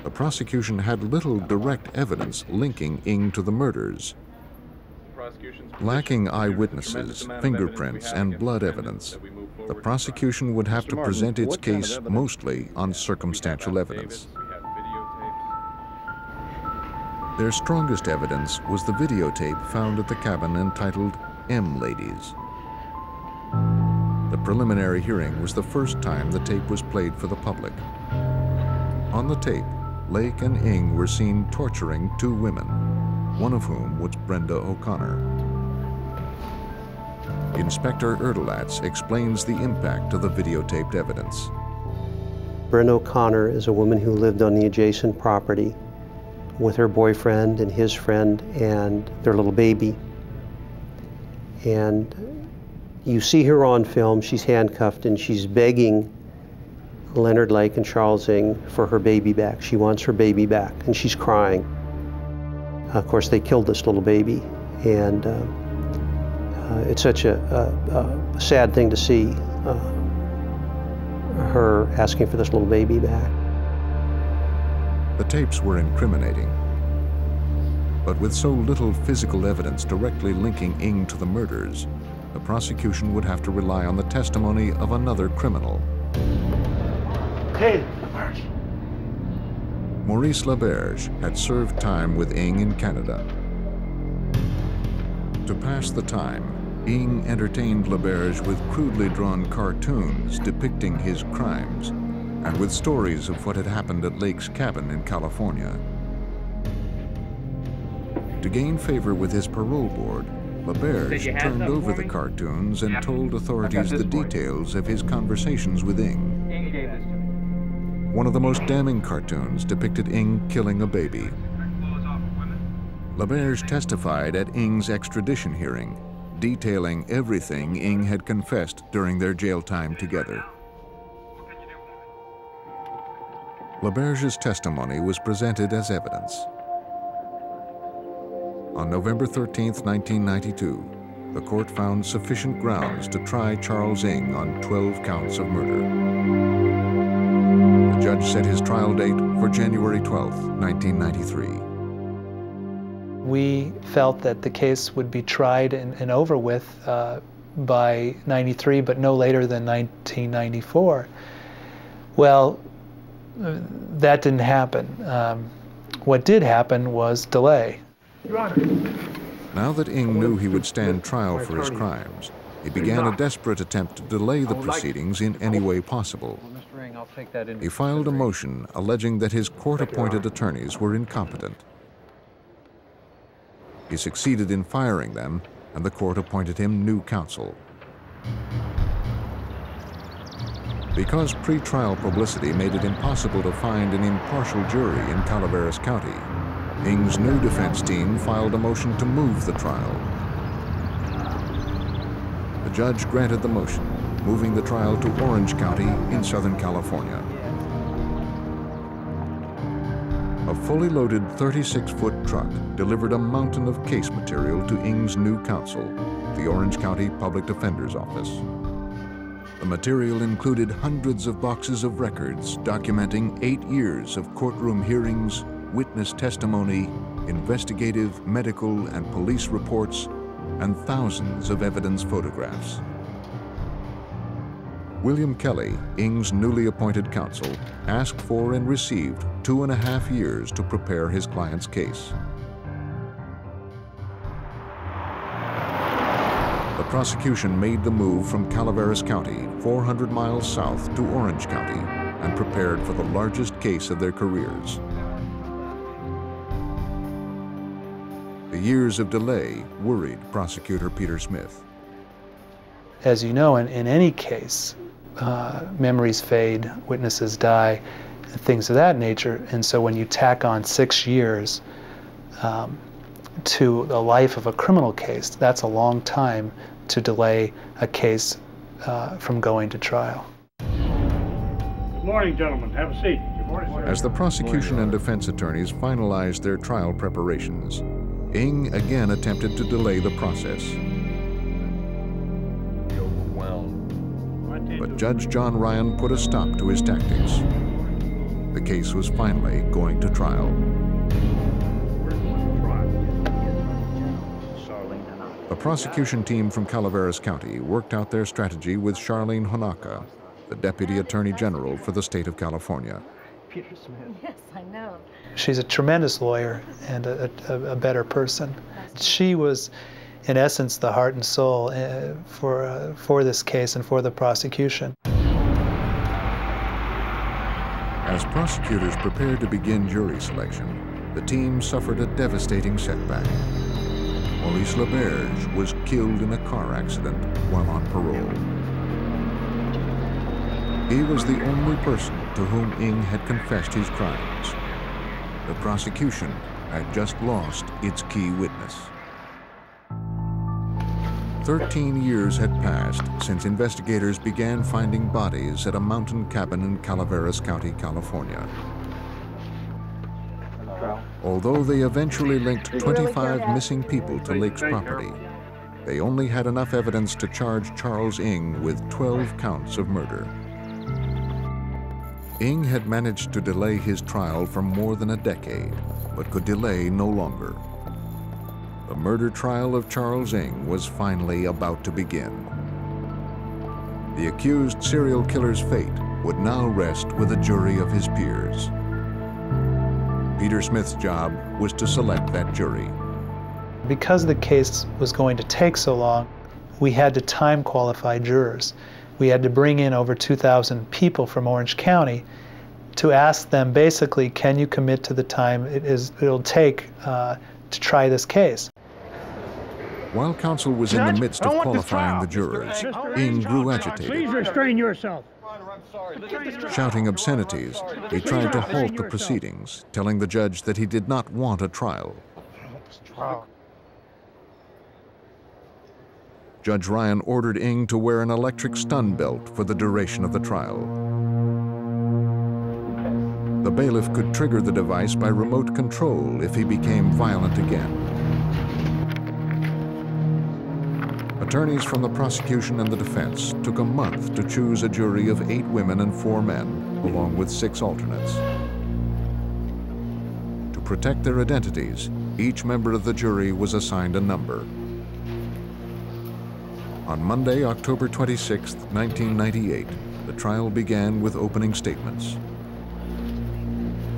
the prosecution had little direct evidence linking Ng to the murders. Lacking eyewitnesses, fingerprints, and blood evidence, the prosecution would have to present its case mostly on circumstantial evidence. Their strongest evidence was the videotape found at the cabin entitled M Ladies. The preliminary hearing was the first time the tape was played for the public. On the tape, Lake and Ng were seen torturing two women, one of whom was Brenda O'Connor. Inspector Erdelatz explains the impact of the videotaped evidence. Brenda O'Connor is a woman who lived on the adjacent property with her boyfriend and his friend and their little baby. And you see her on film, she's handcuffed and she's begging Leonard Lake and Charles Ng for her baby back. She wants her baby back and she's crying. Of course, they killed this little baby, and it's such a sad thing to see her asking for this little baby back. The tapes were incriminating, but with so little physical evidence directly linking Ng to the murders, the prosecution would have to rely on the testimony of another criminal. Hey, Laberge. Maurice Laberge had served time with Ng in Canada. To pass the time, Ng entertained Laberge with crudely drawn cartoons depicting his crimes, and with stories of what had happened at Lake's cabin in California. To gain favor with his parole board, Laberge turned over the cartoons and told authorities the details of his conversations with Ng. One of the most damning cartoons depicted Ng killing a baby. Laberge testified at Ng's extradition hearing, detailing everything Ng had confessed during their jail time together. Laberge's testimony was presented as evidence. On November 13, 1992, the court found sufficient grounds to try Charles Ng on 12 counts of murder. The judge set his trial date for January 12, 1993. We felt that the case would be tried and over with by 93, but no later than 1994. Well, that didn't happen. What did happen was delay. Your Honor. Now that Ng knew he would stand trial for his crimes, he began a desperate attempt to delay the proceedings in any way possible. He filed a motion alleging that his court-appointed attorneys were incompetent. He succeeded in firing them, and the court appointed him new counsel. Because pre-trial publicity made it impossible to find an impartial jury in Calaveras County, Ng's new defense team filed a motion to move the trial. The judge granted the motion, moving the trial to Orange County in Southern California. A fully loaded 36-foot truck delivered a mountain of case material to Ng's new counsel, the Orange County Public Defender's Office. The material included hundreds of boxes of records documenting 8 years of courtroom hearings, witness testimony, investigative, medical, and police reports, and thousands of evidence photographs. William Kelly, Ng's newly appointed counsel, asked for and received 2.5 years to prepare his client's case. The prosecution made the move from Calaveras County, 400 miles south, to Orange County, and prepared for the largest case of their careers. The years of delay worried prosecutor Peter Smith. As you know, in any case, memories fade, witnesses die, things of that nature. And so when you tack on 6 years, to the life of a criminal case, that's a long time to delay a case from going to trial. Good morning, gentlemen. Have a seat. Good morning, sir. As the prosecution and defense attorneys finalized their trial preparations, Ng again attempted to delay the process. But Judge John Ryan put a stop to his tactics. The case was finally going to trial. A prosecution team from Calaveras County worked out their strategy with Charlene Honaka, the Deputy Attorney General for the state of California. Peter Smith. Yes, I know. She's a tremendous lawyer and a better person. She was, in essence, the heart and soul for this case and for the prosecution. As prosecutors prepared to begin jury selection, the team suffered a devastating setback. Maurice Laberge was killed in a car accident while on parole. He was the only person to whom Ng had confessed his crimes. The prosecution had just lost its key witness. 13 years had passed since investigators began finding bodies at a mountain cabin in Calaveras County, California. Although they eventually linked 25 missing people to Lake's property, they only had enough evidence to charge Charles Ng with 12 counts of murder. Ng had managed to delay his trial for more than a decade, but could delay no longer. The murder trial of Charles Ng was finally about to begin. The accused serial killer's fate would now rest with a jury of his peers. Peter Smith's job was to select that jury. Because the case was going to take so long, we had to time qualify jurors. We had to bring in over 2,000 people from Orange County to ask them basically, can you commit to the time it'll take to try this case? While counsel was in the midst of qualifying the jurors, Ng grew agitated. Please restrain yourself. Shouting obscenities, he tried to halt the proceedings, telling the judge that he did not want a trial. Judge Ryan ordered Ng to wear an electric stun belt for the duration of the trial. The bailiff could trigger the device by remote control if he became violent again. Attorneys from the prosecution and the defense took a month to choose a jury of 8 women and 4 men, along with 6 alternates. To protect their identities, each member of the jury was assigned a number. On Monday, October 26, 1998, the trial began with opening statements.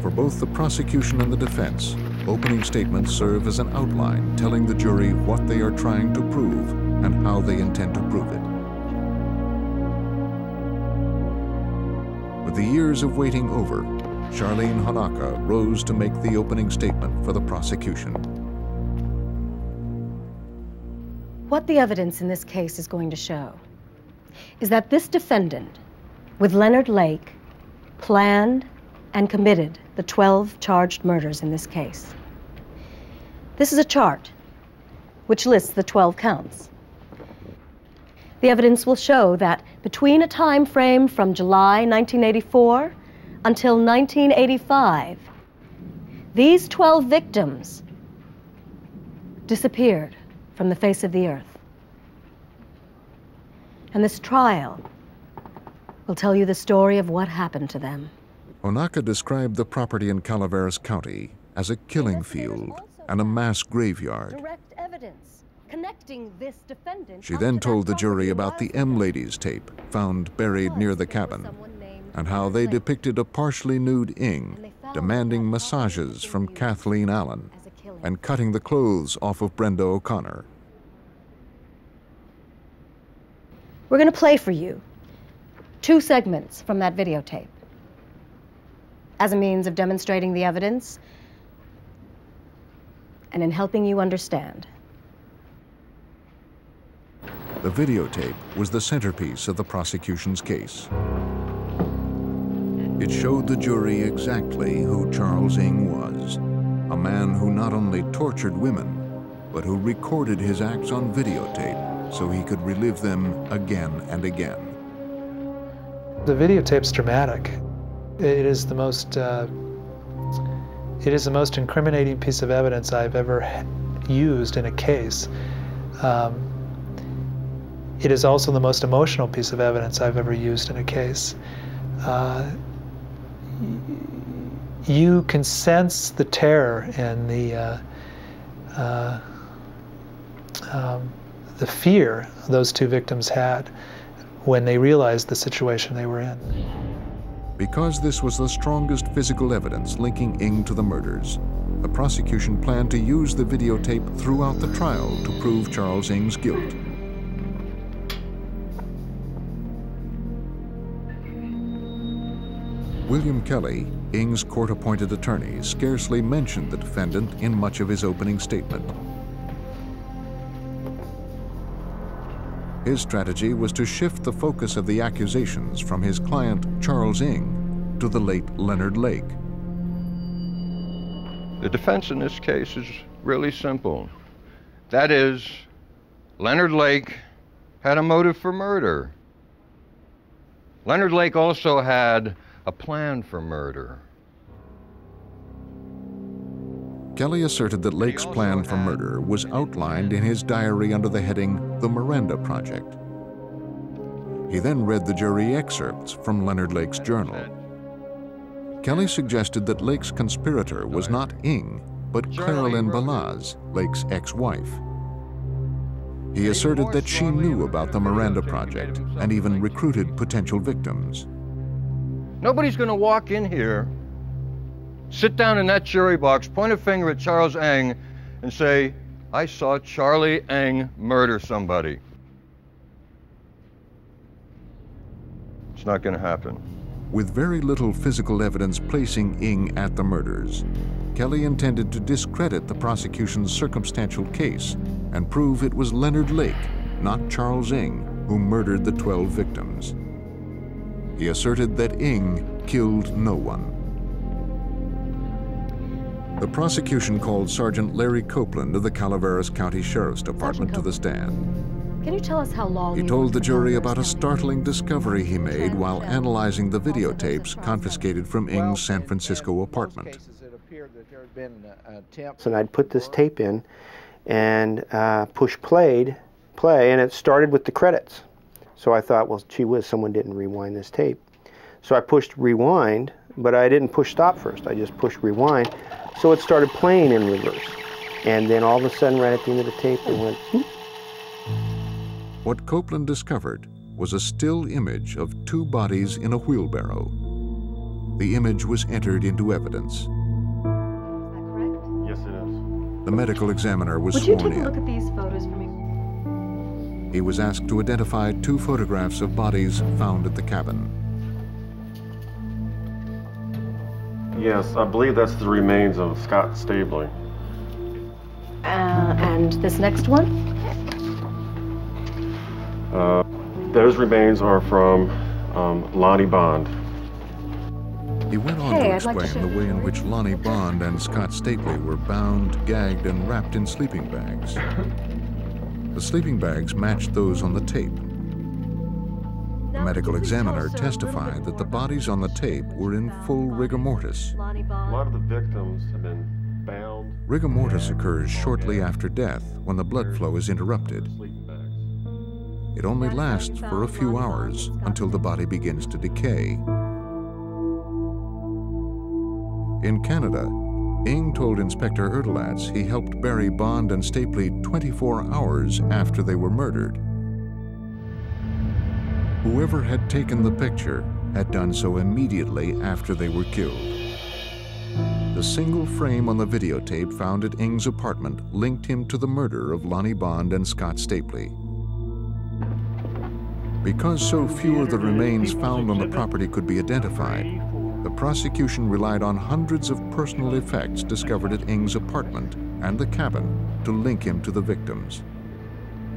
For both the prosecution and the defense, opening statements serve as an outline telling the jury what they are trying to prove and how they intend to prove it. With the years of waiting over, Charlene Honaka rose to make the opening statement for the prosecution. What the evidence in this case is going to show is that this defendant, with Leonard Lake, planned and committed the 12 charged murders in this case. This is a chart which lists the 12 counts. The evidence will show that between a time frame from July 1984 until 1985, these 12 victims disappeared from the face of the earth. And this trial will tell you the story of what happened to them. Honaka described the property in Calaveras County as a killing field and a mass graveyard. Direct evidence connecting this defendant. She then told the jury about the M Ladies tape found buried near the cabin and how they depicted a partially nude Ng demanding massages from Kathleen Allen and cutting the clothes off of Brenda O'Connor. We're going to play for you 2 segments from that videotape as a means of demonstrating the evidence and in helping you understand. The videotape was the centerpiece of the prosecution's case. It showed the jury exactly who Charles Ng was, a man who not only tortured women, but who recorded his acts on videotape so he could relive them again and again. The videotape's dramatic. It is the most incriminating piece of evidence I've ever used in a case. It is also the most emotional piece of evidence I've ever used in a case. You can sense the terror and the fear those two victims had when they realized the situation they were in. Because this was the strongest physical evidence linking Ng to the murders, the prosecution planned to use the videotape throughout the trial to prove Charles Ng's guilt. William Kelly, Ng's court-appointed attorney, scarcely mentioned the defendant in much of his opening statement. His strategy was to shift the focus of the accusations from his client, Charles Ng, to the late Leonard Lake. The defense in this case is really simple. That is, Leonard Lake had a motive for murder. Leonard Lake also had a plan for murder. Kelly asserted that Lake's plan for murder was outlined in his diary under the heading, The Miranda Project. He then read the jury excerpts from Leonard Lake's journal. Kelly suggested that Lake's conspirator was not Ng, but Claralyn Balazs, Lake's ex-wife. He asserted that she knew about the Miranda Project and even recruited potential victims. Nobody's going to walk in here, sit down in that jury box, point a finger at Charles Ng, and say, I saw Charlie Ng murder somebody. It's not going to happen. With very little physical evidence placing Ng at the murders, Kelly intended to discredit the prosecution's circumstantial case and prove it was Leonard Lake, not Charles Ng, who murdered the 12 victims. He asserted that Ng killed no one. The prosecution called Sergeant Larry Copeland of the Calaveras County Sheriff's Department to the stand. Can you tell us how long he told the jury about a startling discovery he made while analyzing the videotapes confiscated from Ng's San Francisco apartment. And I'd put this tape in and push play, and it started with the credits. So I thought, well, gee whiz, someone didn't rewind this tape. So I pushed rewind, but I didn't push stop first. I just pushed rewind. So it started playing in reverse. And then all of a sudden, right at the end of the tape, it went, whoop. What Copeland discovered was a still image of two bodies in a wheelbarrow. The image was entered into evidence. Is that correct? Yes, it is. The medical examiner was sworn in. Would you take a look at these photos for me? He was asked to identify two photographs of bodies found at the cabin. Yes, I believe that's the remains of Scott Stapley. And this next one? Those remains are from Lonnie Bond. He went on to explain the way in which Lonnie Bond and Scott Stapley were bound, gagged, and wrapped in sleeping bags. The sleeping bags matched those on the tape. The medical examiner testified that the bodies on the tape were in full rigor mortis. A lot of the victims have been bound. Rigor mortis occurs shortly after death when the blood flow is interrupted. It only lasts for a few hours until the body begins to decay. In Canada, Ng told Inspector Erdelatz he helped bury Bond and Stapley 24 hours after they were murdered. Whoever had taken the picture had done so immediately after they were killed. The single frame on the videotape found at Ng's apartment linked him to the murder of Lonnie Bond and Scott Stapley. Because so few of the remains found on the property could be identified, the prosecution relied on hundreds of personal effects discovered at Ng's apartment and the cabin to link him to the victims.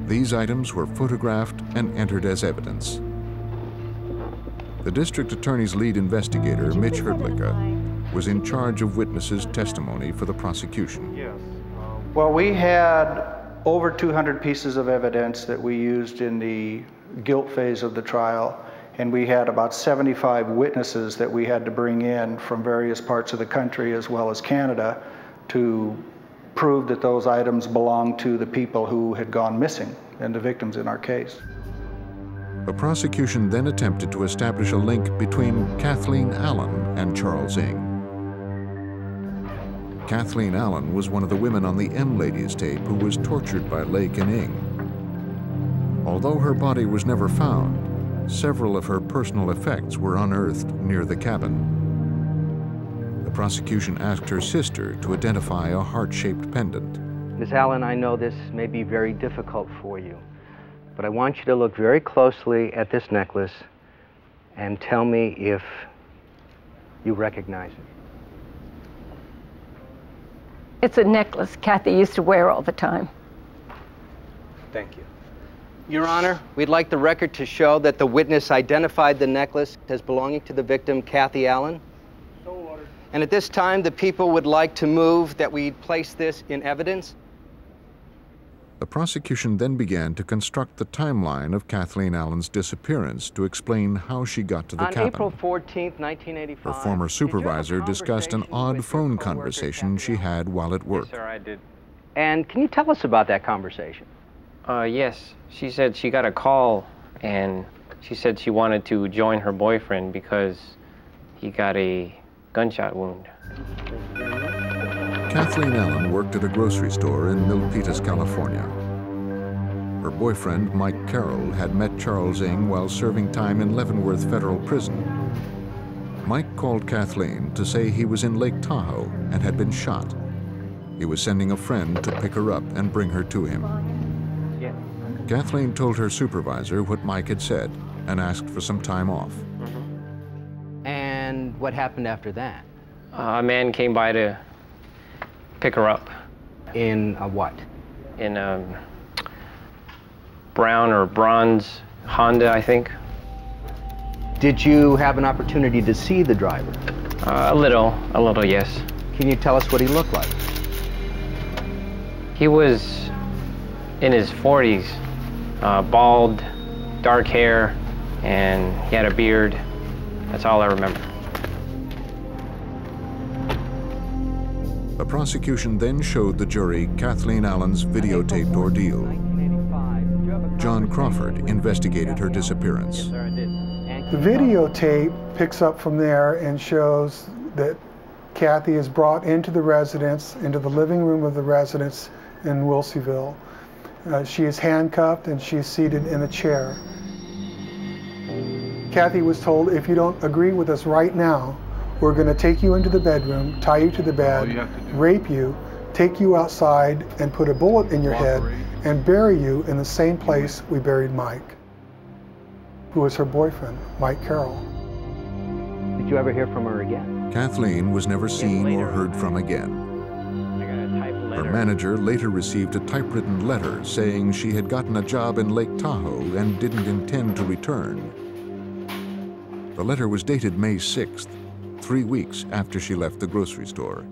These items were photographed and entered as evidence. The district attorney's lead investigator, Mitch Hrdlicka, was in charge of witnesses' testimony for the prosecution. Yes. Well, we had over 200 pieces of evidence that we used in the guilt phase of the trial, and we had about 75 witnesses that we had to bring in from various parts of the country as well as Canada to prove that those items belonged to the people who had gone missing and the victims in our case. The prosecution then attempted to establish a link between Kathleen Allen and Charles Ng. Kathleen Allen was one of the women on the M Ladies tape who was tortured by Lake and Ng. Although her body was never found, several of her personal effects were unearthed near the cabin. The prosecution asked her sister to identify a heart-shaped pendant. Ms. Allen, I know this may be very difficult for you, but I want you to look very closely at this necklace and tell me if you recognize it. It's a necklace Kathy used to wear all the time. Thank you. Your Honor, we'd like the record to show that the witness identified the necklace as belonging to the victim, Kathy Allen. So ordered. And at this time, the people would like to move that we place this in evidence. The prosecution then began to construct the timeline of Kathleen Allen's disappearance to explain how she got to the cabin. On April 14th, 1985, her former supervisor discussed an odd phone conversation she had while at work. Yes, sir, I did. And can you tell us about that conversation? Yes, she said she got a call and she said she wanted to join her boyfriend because he got a gunshot wound. Kathleen Allen worked at a grocery store in Milpitas, California. Her boyfriend, Mike Carroll, had met Charles Ng while serving time in Leavenworth Federal Prison. Mike called Kathleen to say he was in Lake Tahoe and had been shot. He was sending a friend to pick her up and bring her to him. Kathleen told her supervisor what Mike had said and asked for some time off. And what happened after that? A man came by to pick her up. In a what? In a brown or bronze Honda, I think. Did you have an opportunity to see the driver? A little, yes. Can you tell us what he looked like? He was in his 40s. Bald, dark hair, and he had a beard. That's all I remember. The prosecution then showed the jury Kathleen Allen's videotaped ordeal. John Crawford investigated her disappearance. The videotape picks up from there and shows that Kathy is brought into the residence, into the living room of the residence in Wilseyville. She is handcuffed and she is seated in a chair. Kathy was told, if you don't agree with us right now, we're going to take you into the bedroom, tie you to the bed, rape you, take you outside and put a bullet in your head and bury you in the same place we buried Mike, who was her boyfriend, Mike Carroll. Did you ever hear from her again? Kathleen was never seen or heard from again. Her manager later received a typewritten letter saying she had gotten a job in Lake Tahoe and didn't intend to return. The letter was dated May 6th, 3 weeks after she left the grocery store.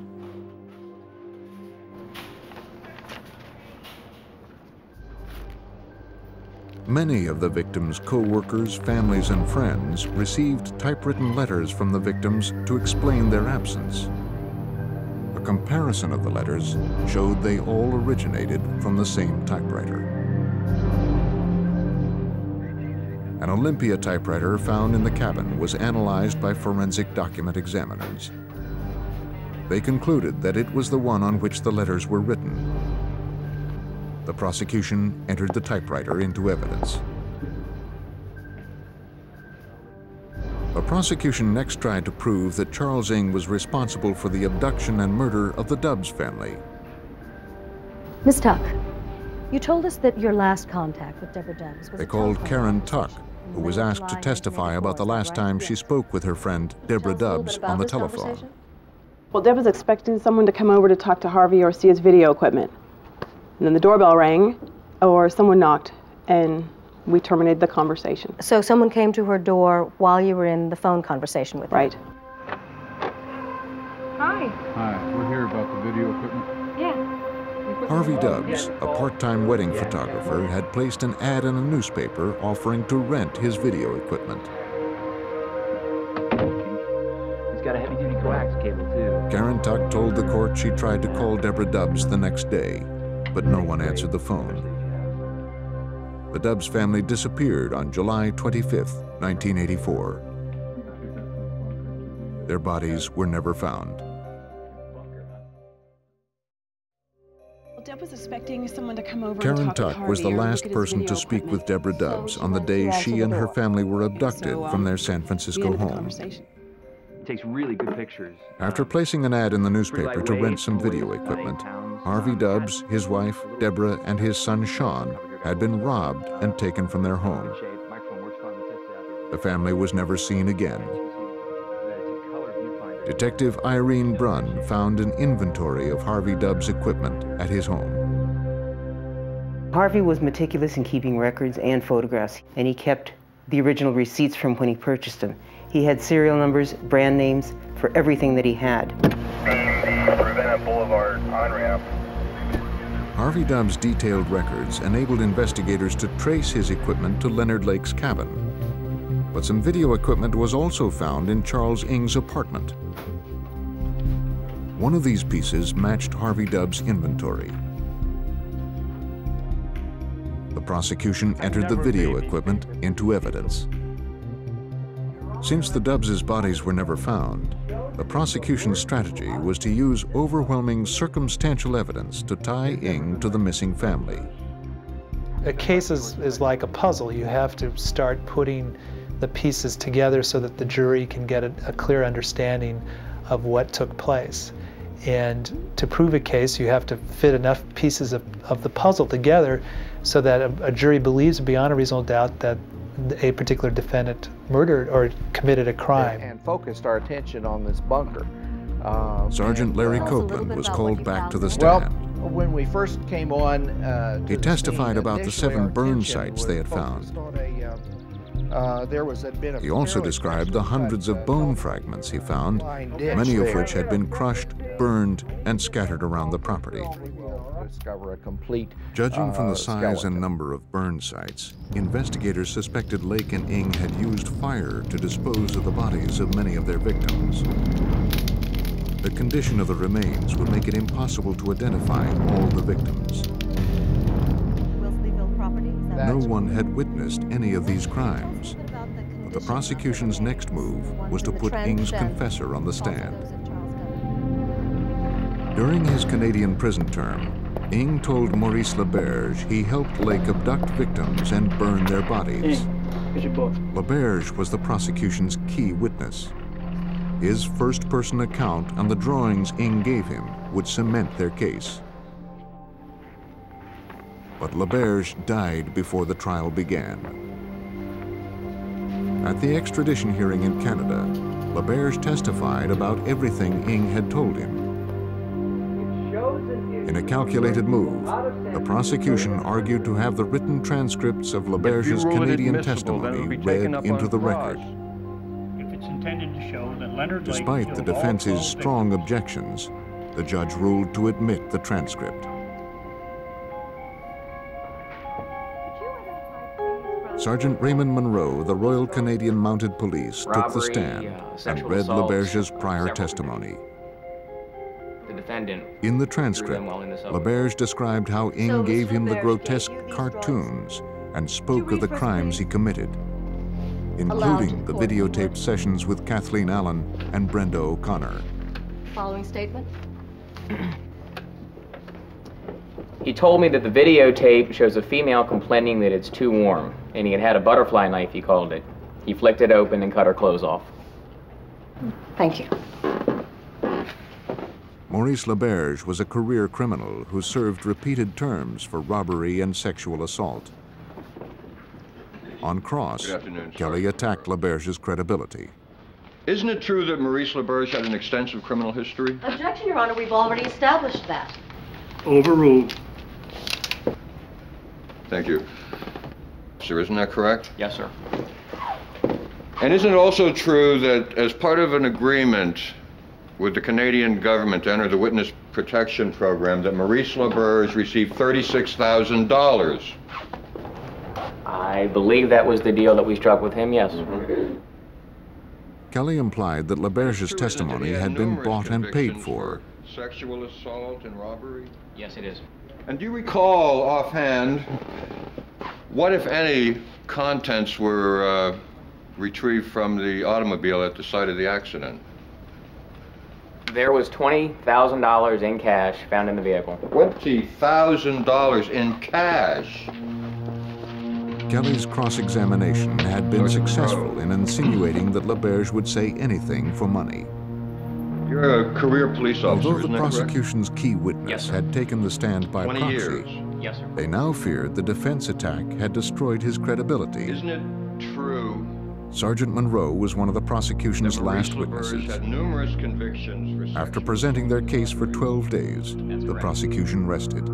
Many of the victims' co-workers, families, and friends received typewritten letters from the victims to explain their absence. A comparison of the letters showed they all originated from the same typewriter. An Olympia typewriter found in the cabin was analyzed by forensic document examiners. They concluded that it was the one on which the letters were written. The prosecution entered the typewriter into evidence. The prosecution next tried to prove that Charles Ng was responsible for the abduction and murder of the Dubs family. Ms. Tuck, you told us that your last contact with Deborah Dubs was... They called Karen Tuck, who was asked to testify about the last time she spoke with her friend Deborah Dubs on the telephone. Well, Deb was expecting someone to come over to talk to Harvey or see his video equipment. And then the doorbell rang, or someone knocked, and we terminated the conversation. So someone came to her door while you were in the phone conversation with her? Right. Hi. Hi. We're here about the video equipment. Yeah. Harvey Dubs, a part-time wedding photographer, had placed an ad in a newspaper offering to rent his video equipment. He's got a heavy-duty coax cable, too. Karen Tuck told the court she tried to call Deborah Dubs the next day, but no one answered the phone. The Dubs family disappeared on July 25th, 1984. Their bodies were never found. Deb was expecting someone to come over. Karen Tuck was the last person to speak with Deborah Dubs on the day she and her family were abducted from their San Francisco home. Takes really good pictures. After placing an ad in the newspaper to rent some video equipment, Harvey Dubs, his wife, Deborah, and his son Sean had been robbed and taken from their home. The family was never seen again. Detective Irene Brunn found an inventory of Harvey Dubs' equipment at his home. Harvey was meticulous in keeping records and photographs, and he kept the original receipts from when he purchased them. He had serial numbers, brand names for everything that he had. Ravenna Boulevard on-ramp. Harvey Dubs' detailed records enabled investigators to trace his equipment to Leonard Lake's cabin. But some video equipment was also found in Charles Ng's apartment. One of these pieces matched Harvey Dubs' inventory. The prosecution entered the video equipment into evidence. Since the Dubs' bodies were never found, the prosecution's strategy was to use overwhelming circumstantial evidence to tie Ng to the missing family. A case is like a puzzle. You have to start putting the pieces together so that the jury can get a clear understanding of what took place. And to prove a case, you have to fit enough pieces of the puzzle together so that a jury believes beyond a reasonable doubt that a particular defendant murdered or committed a crime. And focused our attention on this bunker. Sergeant Larry Copeland was called back to the stand. Well, when we first came on, he testified about the 7 burn sites they had found. He also described the hundreds of bone fragments he found, many of which had been crushed, burned, and scattered around the property. Judging from the size and number of burn sites, investigators suspected Lake and Ng had used fire to dispose of the bodies of many of their victims. The condition of the remains would make it impossible to identify all the victims. No one had witnessed any of these crimes, but the prosecution's next move was to put Ng's confessor on the stand. During his Canadian prison term, Ng told Maurice Laberge he helped Lake abduct victims and burn their bodies. Laberge was the prosecution's key witness. His first-person account and the drawings Ng gave him would cement their case. But Laberge died before the trial began. At the extradition hearing in Canada, Laberge testified about everything Ng had told him. In a calculated move, the prosecution argued to have the written transcripts of Laberge's Canadian testimony read into the record. Despite the defense's strong objections, the judge ruled to admit the transcript. Sergeant Raymond Monroe, the Royal Canadian Mounted Police, took the stand and read Laberge's prior testimony. In the transcript, Laberge described how Ng gave him the grotesque cartoons and spoke of the crimes he committed, including the videotaped sessions with Kathleen Allen and Brenda O'Connor. Following statement. He told me that the videotape shows a female complaining that it's too warm, and he had a butterfly knife, he called it. He flicked it open and cut her clothes off. Thank you. Maurice Laberge was a career criminal who served repeated terms for robbery and sexual assault. On cross, Kelly attacked Laberge's credibility. Isn't it true that Maurice Laberge had an extensive criminal history? Objection, Your Honor. We've already established that. Overruled. Thank you. Sir, isn't that correct? Yes, sir. And isn't it also true that as part of an agreement with the Canadian government to enter the witness protection program that Maurice Laberge received $36,000. I believe that was the deal that we struck with him, yes. Mm-hmm. Kelly implied that Laberge's testimony had been bought and paid for. Sexual assault and robbery? Yes, it is. And do you recall offhand what, if any, contents were retrieved from the automobile at the site of the accident? There was $20,000 in cash found in the vehicle. $20,000 in cash? Kelly's cross-examination had been successful in insinuating that Laberge would say anything for money. You're a career police officer. Although the prosecution's key witness had taken the stand by proxy, they now feared the defense attack had destroyed his credibility. Isn't it true? Sergeant Monroe was one of the prosecution's last witnesses. Had numerous convictions for After presenting their case for 12 days, the prosecution rested.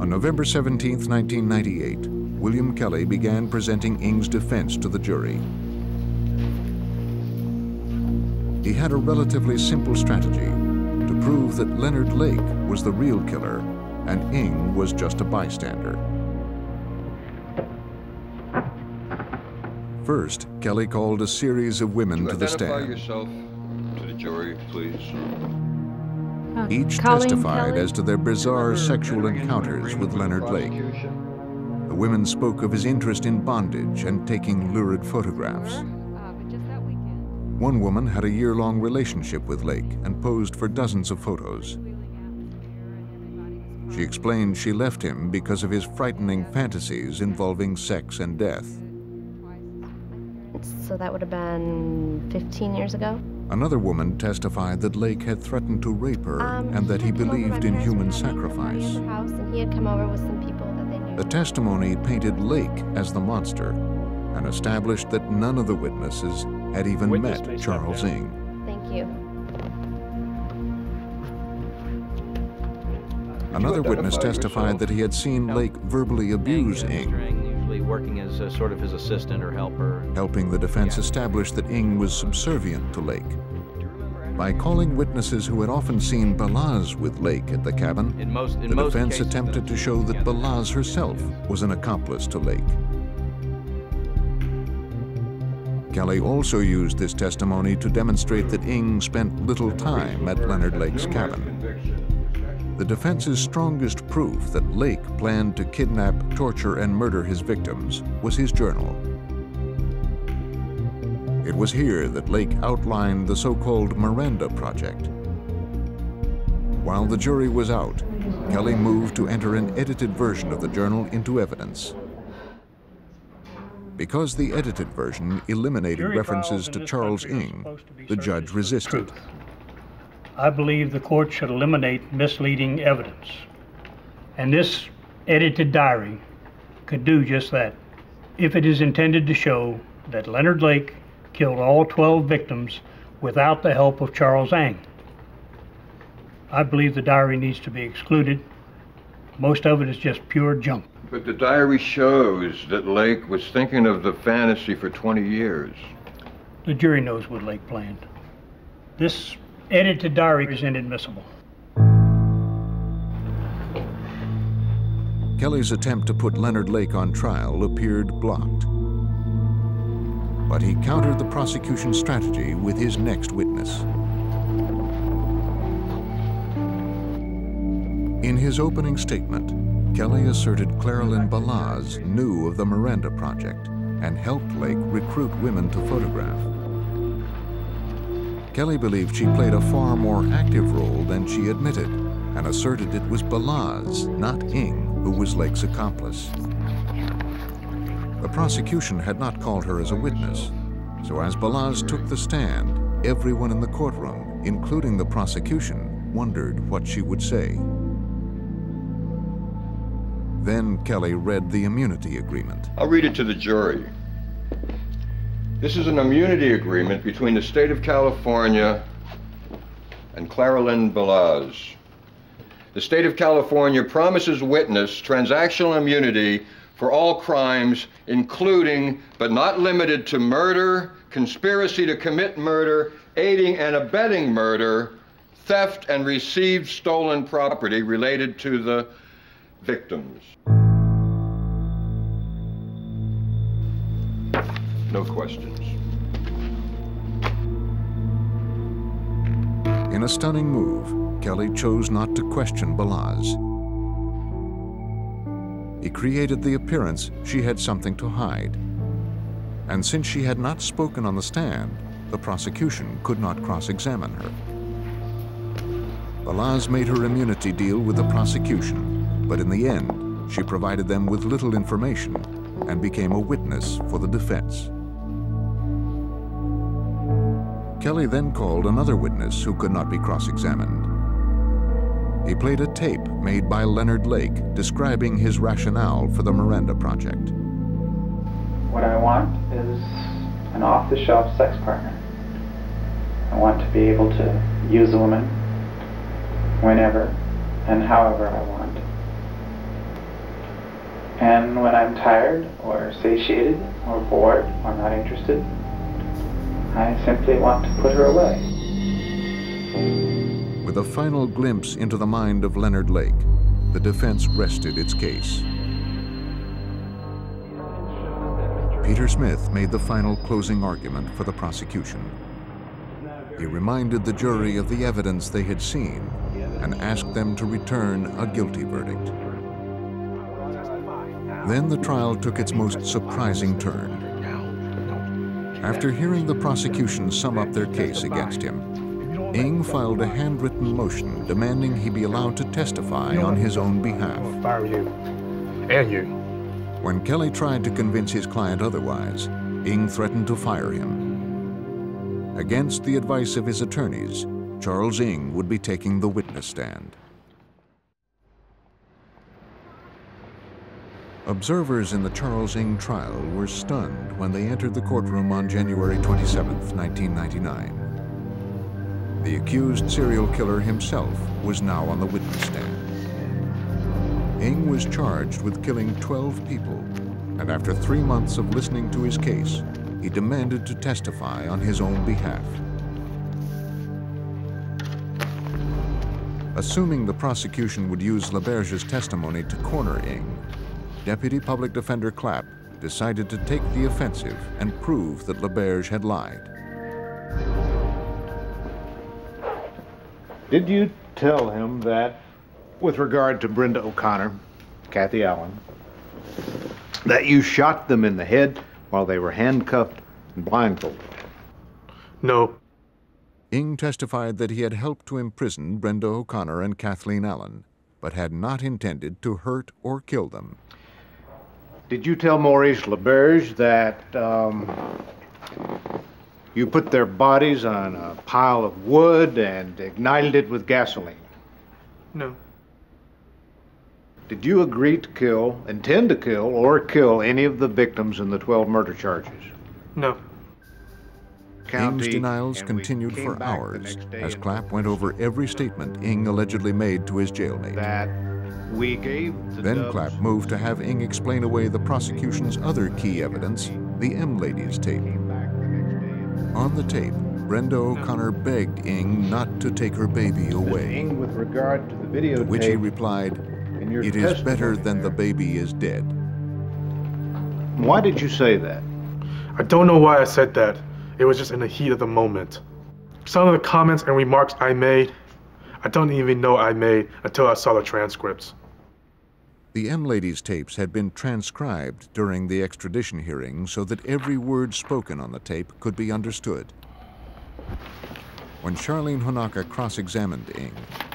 On November 17, 1998, William Kelly began presenting Ng's defense to the jury. He had a relatively simple strategy to prove that Leonard Lake was the real killer and Ng was just a bystander. First, Kelly called a series of women to the stand. Yourself to the jury, please. Each testified as to their bizarre sexual encounters with Leonard Lake. The women spoke of his interest in bondage and taking lurid photographs. One woman had a year-long relationship with Lake and posed for dozens of photos. She explained she left him because of his frightening fantasies involving sex and death. So that would have been 15 years ago. Another woman testified that Lake had threatened to rape her and that he believed in human sacrifice. The testimony painted Lake as the monster and established that none of the witnesses had even met Charles Ng. Thank you. Another witness testified that he had seen Lake verbally abuse Ng, working as sort of his assistant or helper. Helping the defense establish that Ng was subservient to Lake. By calling witnesses who had often seen Balazs with Lake at the cabin, the defense attempted to show that Balazs herself was an accomplice to Lake. Kelly also used this testimony to demonstrate that Ng spent little time at Leonard Lake's cabin. The defense's strongest proof that Lake planned to kidnap, torture, and murder his victims was his journal. It was here that Lake outlined the so-called Miranda Project. While the jury was out, Kelly moved to enter an edited version of the journal into evidence. Because the edited version eliminated references to Charles Ng, the judge resisted. I believe the court should eliminate misleading evidence. And this edited diary could do just that, if it is intended to show that Leonard Lake killed all 12 victims without the help of Charles Ng. I believe the diary needs to be excluded. Most of it is just pure junk. But the diary shows that Lake was thinking of the fantasy for 20 years. The jury knows what Lake planned. This edited diary is inadmissible. Kelly's attempt to put Leonard Lake on trial appeared blocked. But he countered the prosecution's strategy with his next witness. In his opening statement, Kelly asserted Claralyn Balazs knew of the Miranda Project and helped Lake recruit women to photograph. Kelly believed she played a far more active role than she admitted and asserted it was Balazs, not Ng, who was Lake's accomplice. The prosecution had not called her as a witness, so as Balazs took the stand, everyone in the courtroom, including the prosecution, wondered what she would say. Then Kelly read the immunity agreement. I'll read it to the jury. This is an immunity agreement between the state of California and Claralyn Balazs. The state of California promises witness transactional immunity for all crimes, including but not limited to murder, conspiracy to commit murder, aiding and abetting murder, theft, and received stolen property related to the victims. No questions. In a stunning move, Kelly chose not to question Balazs. He created the appearance she had something to hide. And since she had not spoken on the stand, the prosecution could not cross-examine her. Balazs made her immunity deal with the prosecution, but in the end, she provided them with little information and became a witness for the defense. Kelly then called another witness who could not be cross-examined. He played a tape made by Leonard Lake describing his rationale for the Miranda Project. What I want is an off-the-shelf sex partner. I want to be able to use a woman whenever and however I want. And when I'm tired or satiated or bored or not interested, I simply want to put her away. With a final glimpse into the mind of Leonard Lake, the defense rested its case. Peter Smith made the final closing argument for the prosecution. He reminded the jury of the evidence they had seen and asked them to return a guilty verdict. Then the trial took its most surprising turn. After hearing the prosecution sum up their case against him, Ng filed a handwritten motion demanding he be allowed to testify on his own behalf. I'm gonna fire you and you. When Kelly tried to convince his client otherwise, Ng threatened to fire him. Against the advice of his attorneys, Charles Ng would be taking the witness stand. Observers in the Charles Ng trial were stunned when they entered the courtroom on January 27, 1999. The accused serial killer himself was now on the witness stand. Ng was charged with killing 12 people, and after 3 months of listening to his case, he demanded to testify on his own behalf. Assuming the prosecution would use Laberge's testimony to corner Ng, Deputy Public Defender Clapp decided to take the offensive and prove that Laberge had lied. Did you tell him that, with regard to Brenda O'Connor, Kathy Allen, that you shot them in the head while they were handcuffed and blindfolded? No. Ng testified that he had helped to imprison Brenda O'Connor and Kathleen Allen, but had not intended to hurt or kill them. Did you tell Maurice Laberge that you put their bodies on a pile of wood and ignited it with gasoline? No. Did you agree to kill, intend to kill, or kill any of the victims in the 12 murder charges? No. Ng's denials continued for hours as Clapp went over every statement Ng allegedly made to his jailmate. Then Clapp moved to have Ng explain away the prosecution's other key evidence, the M Ladies tape. On the tape, Brenda O'Connor begged Ng not to take her baby away, to which he replied, "It is better than the baby is dead." Why did you say that? I don't know why I said that. It was just in the heat of the moment. Some of the comments and remarks I made, I don't even know I made until I saw the transcripts. The M Ladies tapes had been transcribed during the extradition hearing so that every word spoken on the tape could be understood. When Charlene Honaka cross-examined Ng,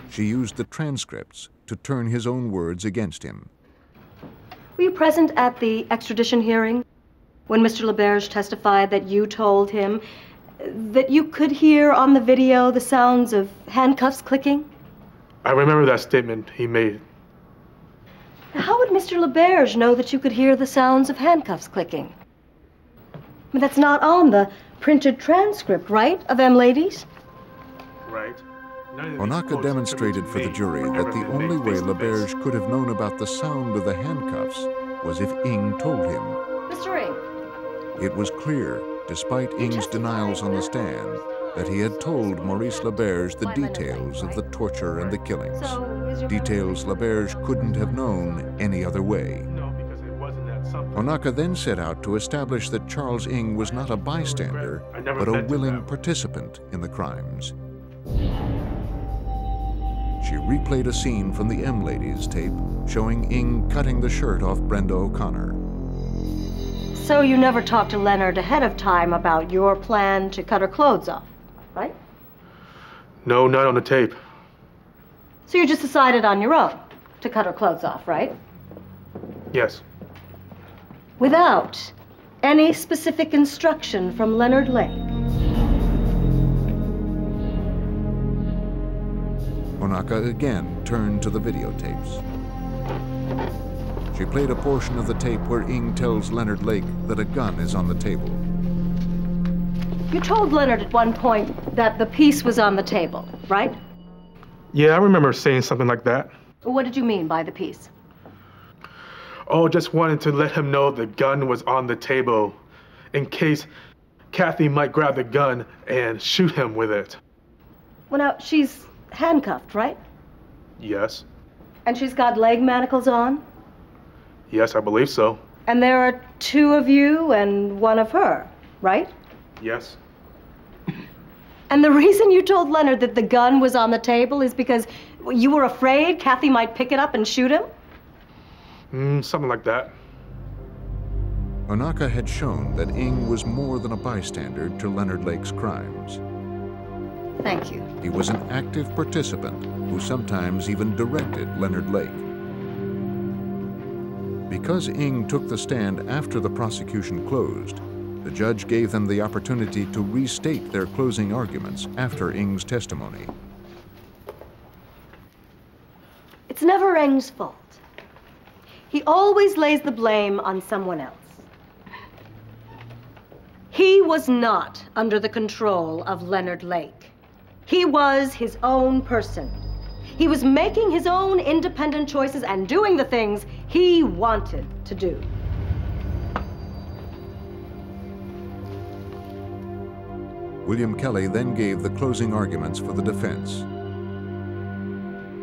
she used the transcripts to turn his own words against him. Were you present at the extradition hearing when Mr. Laberge testified that you told him that you could hear on the video the sounds of handcuffs clicking? I remember that statement he made. How would Mr. Laberge know that you could hear the sounds of handcuffs clicking? But that's not on the printed transcript, right, of M Ladies? Right. Honaka demonstrated for the jury that the only way Laberge could have known about the sound of the handcuffs was if Ng told him. Mr. Ng. It was clear, despite Ng's denials on the stand, that he had told Maurice Laberge the details of the torture and the killings. Details Laberge couldn't have known any other way. Honaka then set out to establish that Charles Ng was not a bystander, but a willing participant in the crimes. She replayed a scene from the M Ladies tape showing Ng cutting the shirt off Brenda O'Connor. So you never talked to Leonard ahead of time about your plan to cut her clothes off, right? No, not on the tape. So you just decided on your own to cut her clothes off, right? Yes. Without any specific instruction from Leonard Lake. Honaka again turned to the videotapes. She played a portion of the tape where Ng tells Leonard Lake that a gun is on the table. You told Leonard at one point that the piece was on the table, right? Yeah, I remember saying something like that. What did you mean by the piece? Oh, just wanted to let him know the gun was on the table in case Kathy might grab the gun and shoot him with it. Well, now, she's handcuffed, right? Yes. And she's got leg manacles on? Yes, I believe so. And there are two of you and one of her, right? Yes. And the reason you told Leonard that the gun was on the table is because you were afraid Kathy might pick it up and shoot him? Something like that. Honaka had shown that Ng was more than a bystander to Leonard Lake's crimes. Thank you. He was an active participant who sometimes even directed Leonard Lake. Because Ng took the stand after the prosecution closed, the judge gave them the opportunity to restate their closing arguments after Ng's testimony. It's never Ng's fault. He always lays the blame on someone else. He was not under the control of Leonard Lake. He was his own person. He was making his own independent choices and doing the things he wanted to do. William Kelly then gave the closing arguments for the defense.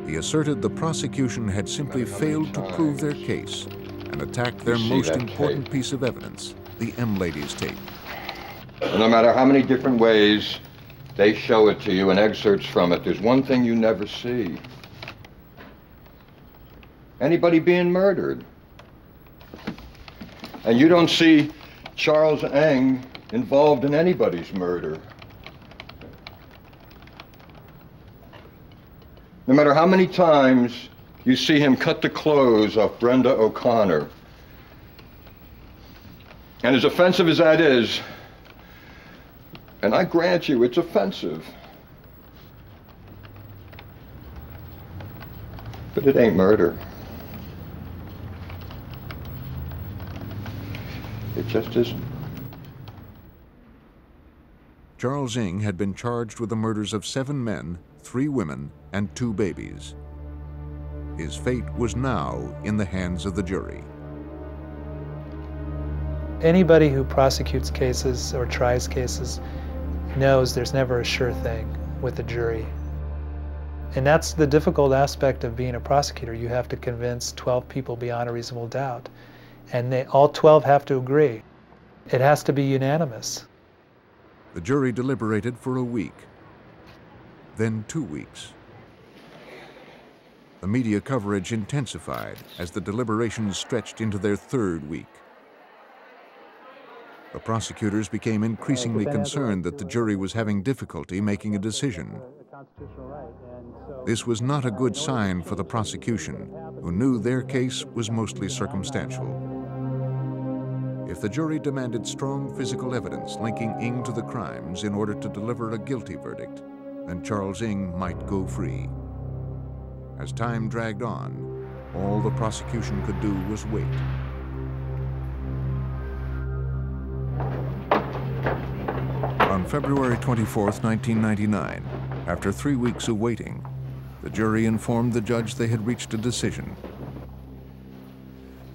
He asserted the prosecution had simply failed to prove their case and attacked their most important piece of evidence, the M Ladies tape. No matter how many different ways they show it to you and excerpts from it, there's one thing you never see. Anybody being murdered. And you don't see Charles Ng involved in anybody's murder. No matter how many times you see him cut the clothes off Brenda O'Connor. And as offensive as that is, and I grant you it's offensive, but it ain't murder. It just isn't. Charles Ng had been charged with the murders of 7 men, 3 women, and 2 babies. His fate was now in the hands of the jury. Anybody who prosecutes cases or tries cases knows there's never a sure thing with a jury. And that's the difficult aspect of being a prosecutor. You have to convince 12 people beyond a reasonable doubt. And all 12 have to agree. It has to be unanimous. The jury deliberated for a week, then 2 weeks. The media coverage intensified as the deliberations stretched into their 3rd week. The prosecutors became increasingly concerned that the jury was having difficulty making a decision. This was not a good sign for the prosecution, who knew their case was mostly circumstantial. If the jury demanded strong physical evidence linking Ng to the crimes in order to deliver a guilty verdict, then Charles Ng might go free. As time dragged on, all the prosecution could do was wait. On February 24th, 1999, after 3 weeks of waiting, the jury informed the judge they had reached a decision.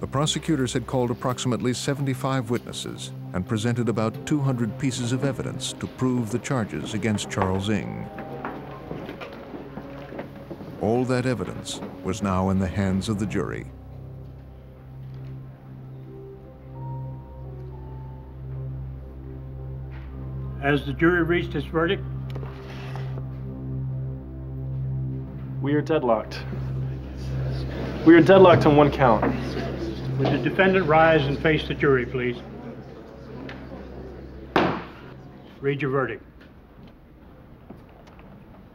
The prosecutors had called approximately 75 witnesses and presented about 200 pieces of evidence to prove the charges against Charles Ng. All that evidence was now in the hands of the jury. As the jury reached its verdict, we are deadlocked. We are deadlocked on one count. Would the defendant rise and face the jury, please? Read your verdict.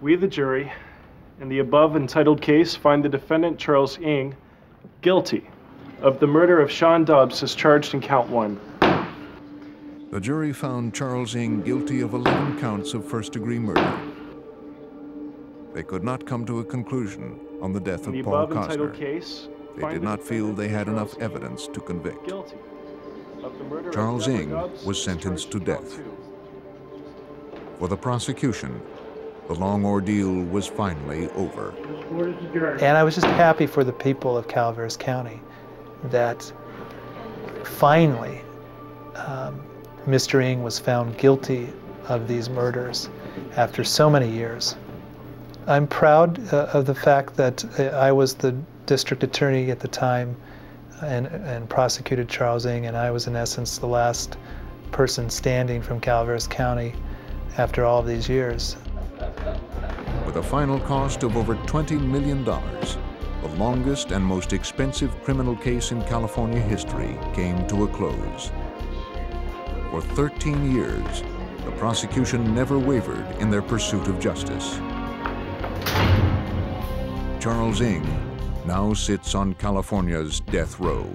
We, the jury, in the above entitled case, find the defendant Charles Ng guilty of the murder of Sean Dubs as charged in count one. The jury found Charles Ng guilty of 11 counts of first-degree murder. They could not come to a conclusion on the death of Paul Cosner. They did not feel they had enough evidence to convict. Charles Ng was sentenced to death. For the prosecution, the long ordeal was finally over. And I was just happy for the people of Calaveras County that finally Mr. Ng was found guilty of these murders after so many years. I'm proud of the fact that I was the district attorney at the time and prosecuted Charles Ng, and I was in essence the last person standing from Calaveras County after all of these years. With a final cost of over $20 million, the longest and most expensive criminal case in California history came to a close. For 13 years, the prosecution never wavered in their pursuit of justice. Charles Ng now sits on California's death row.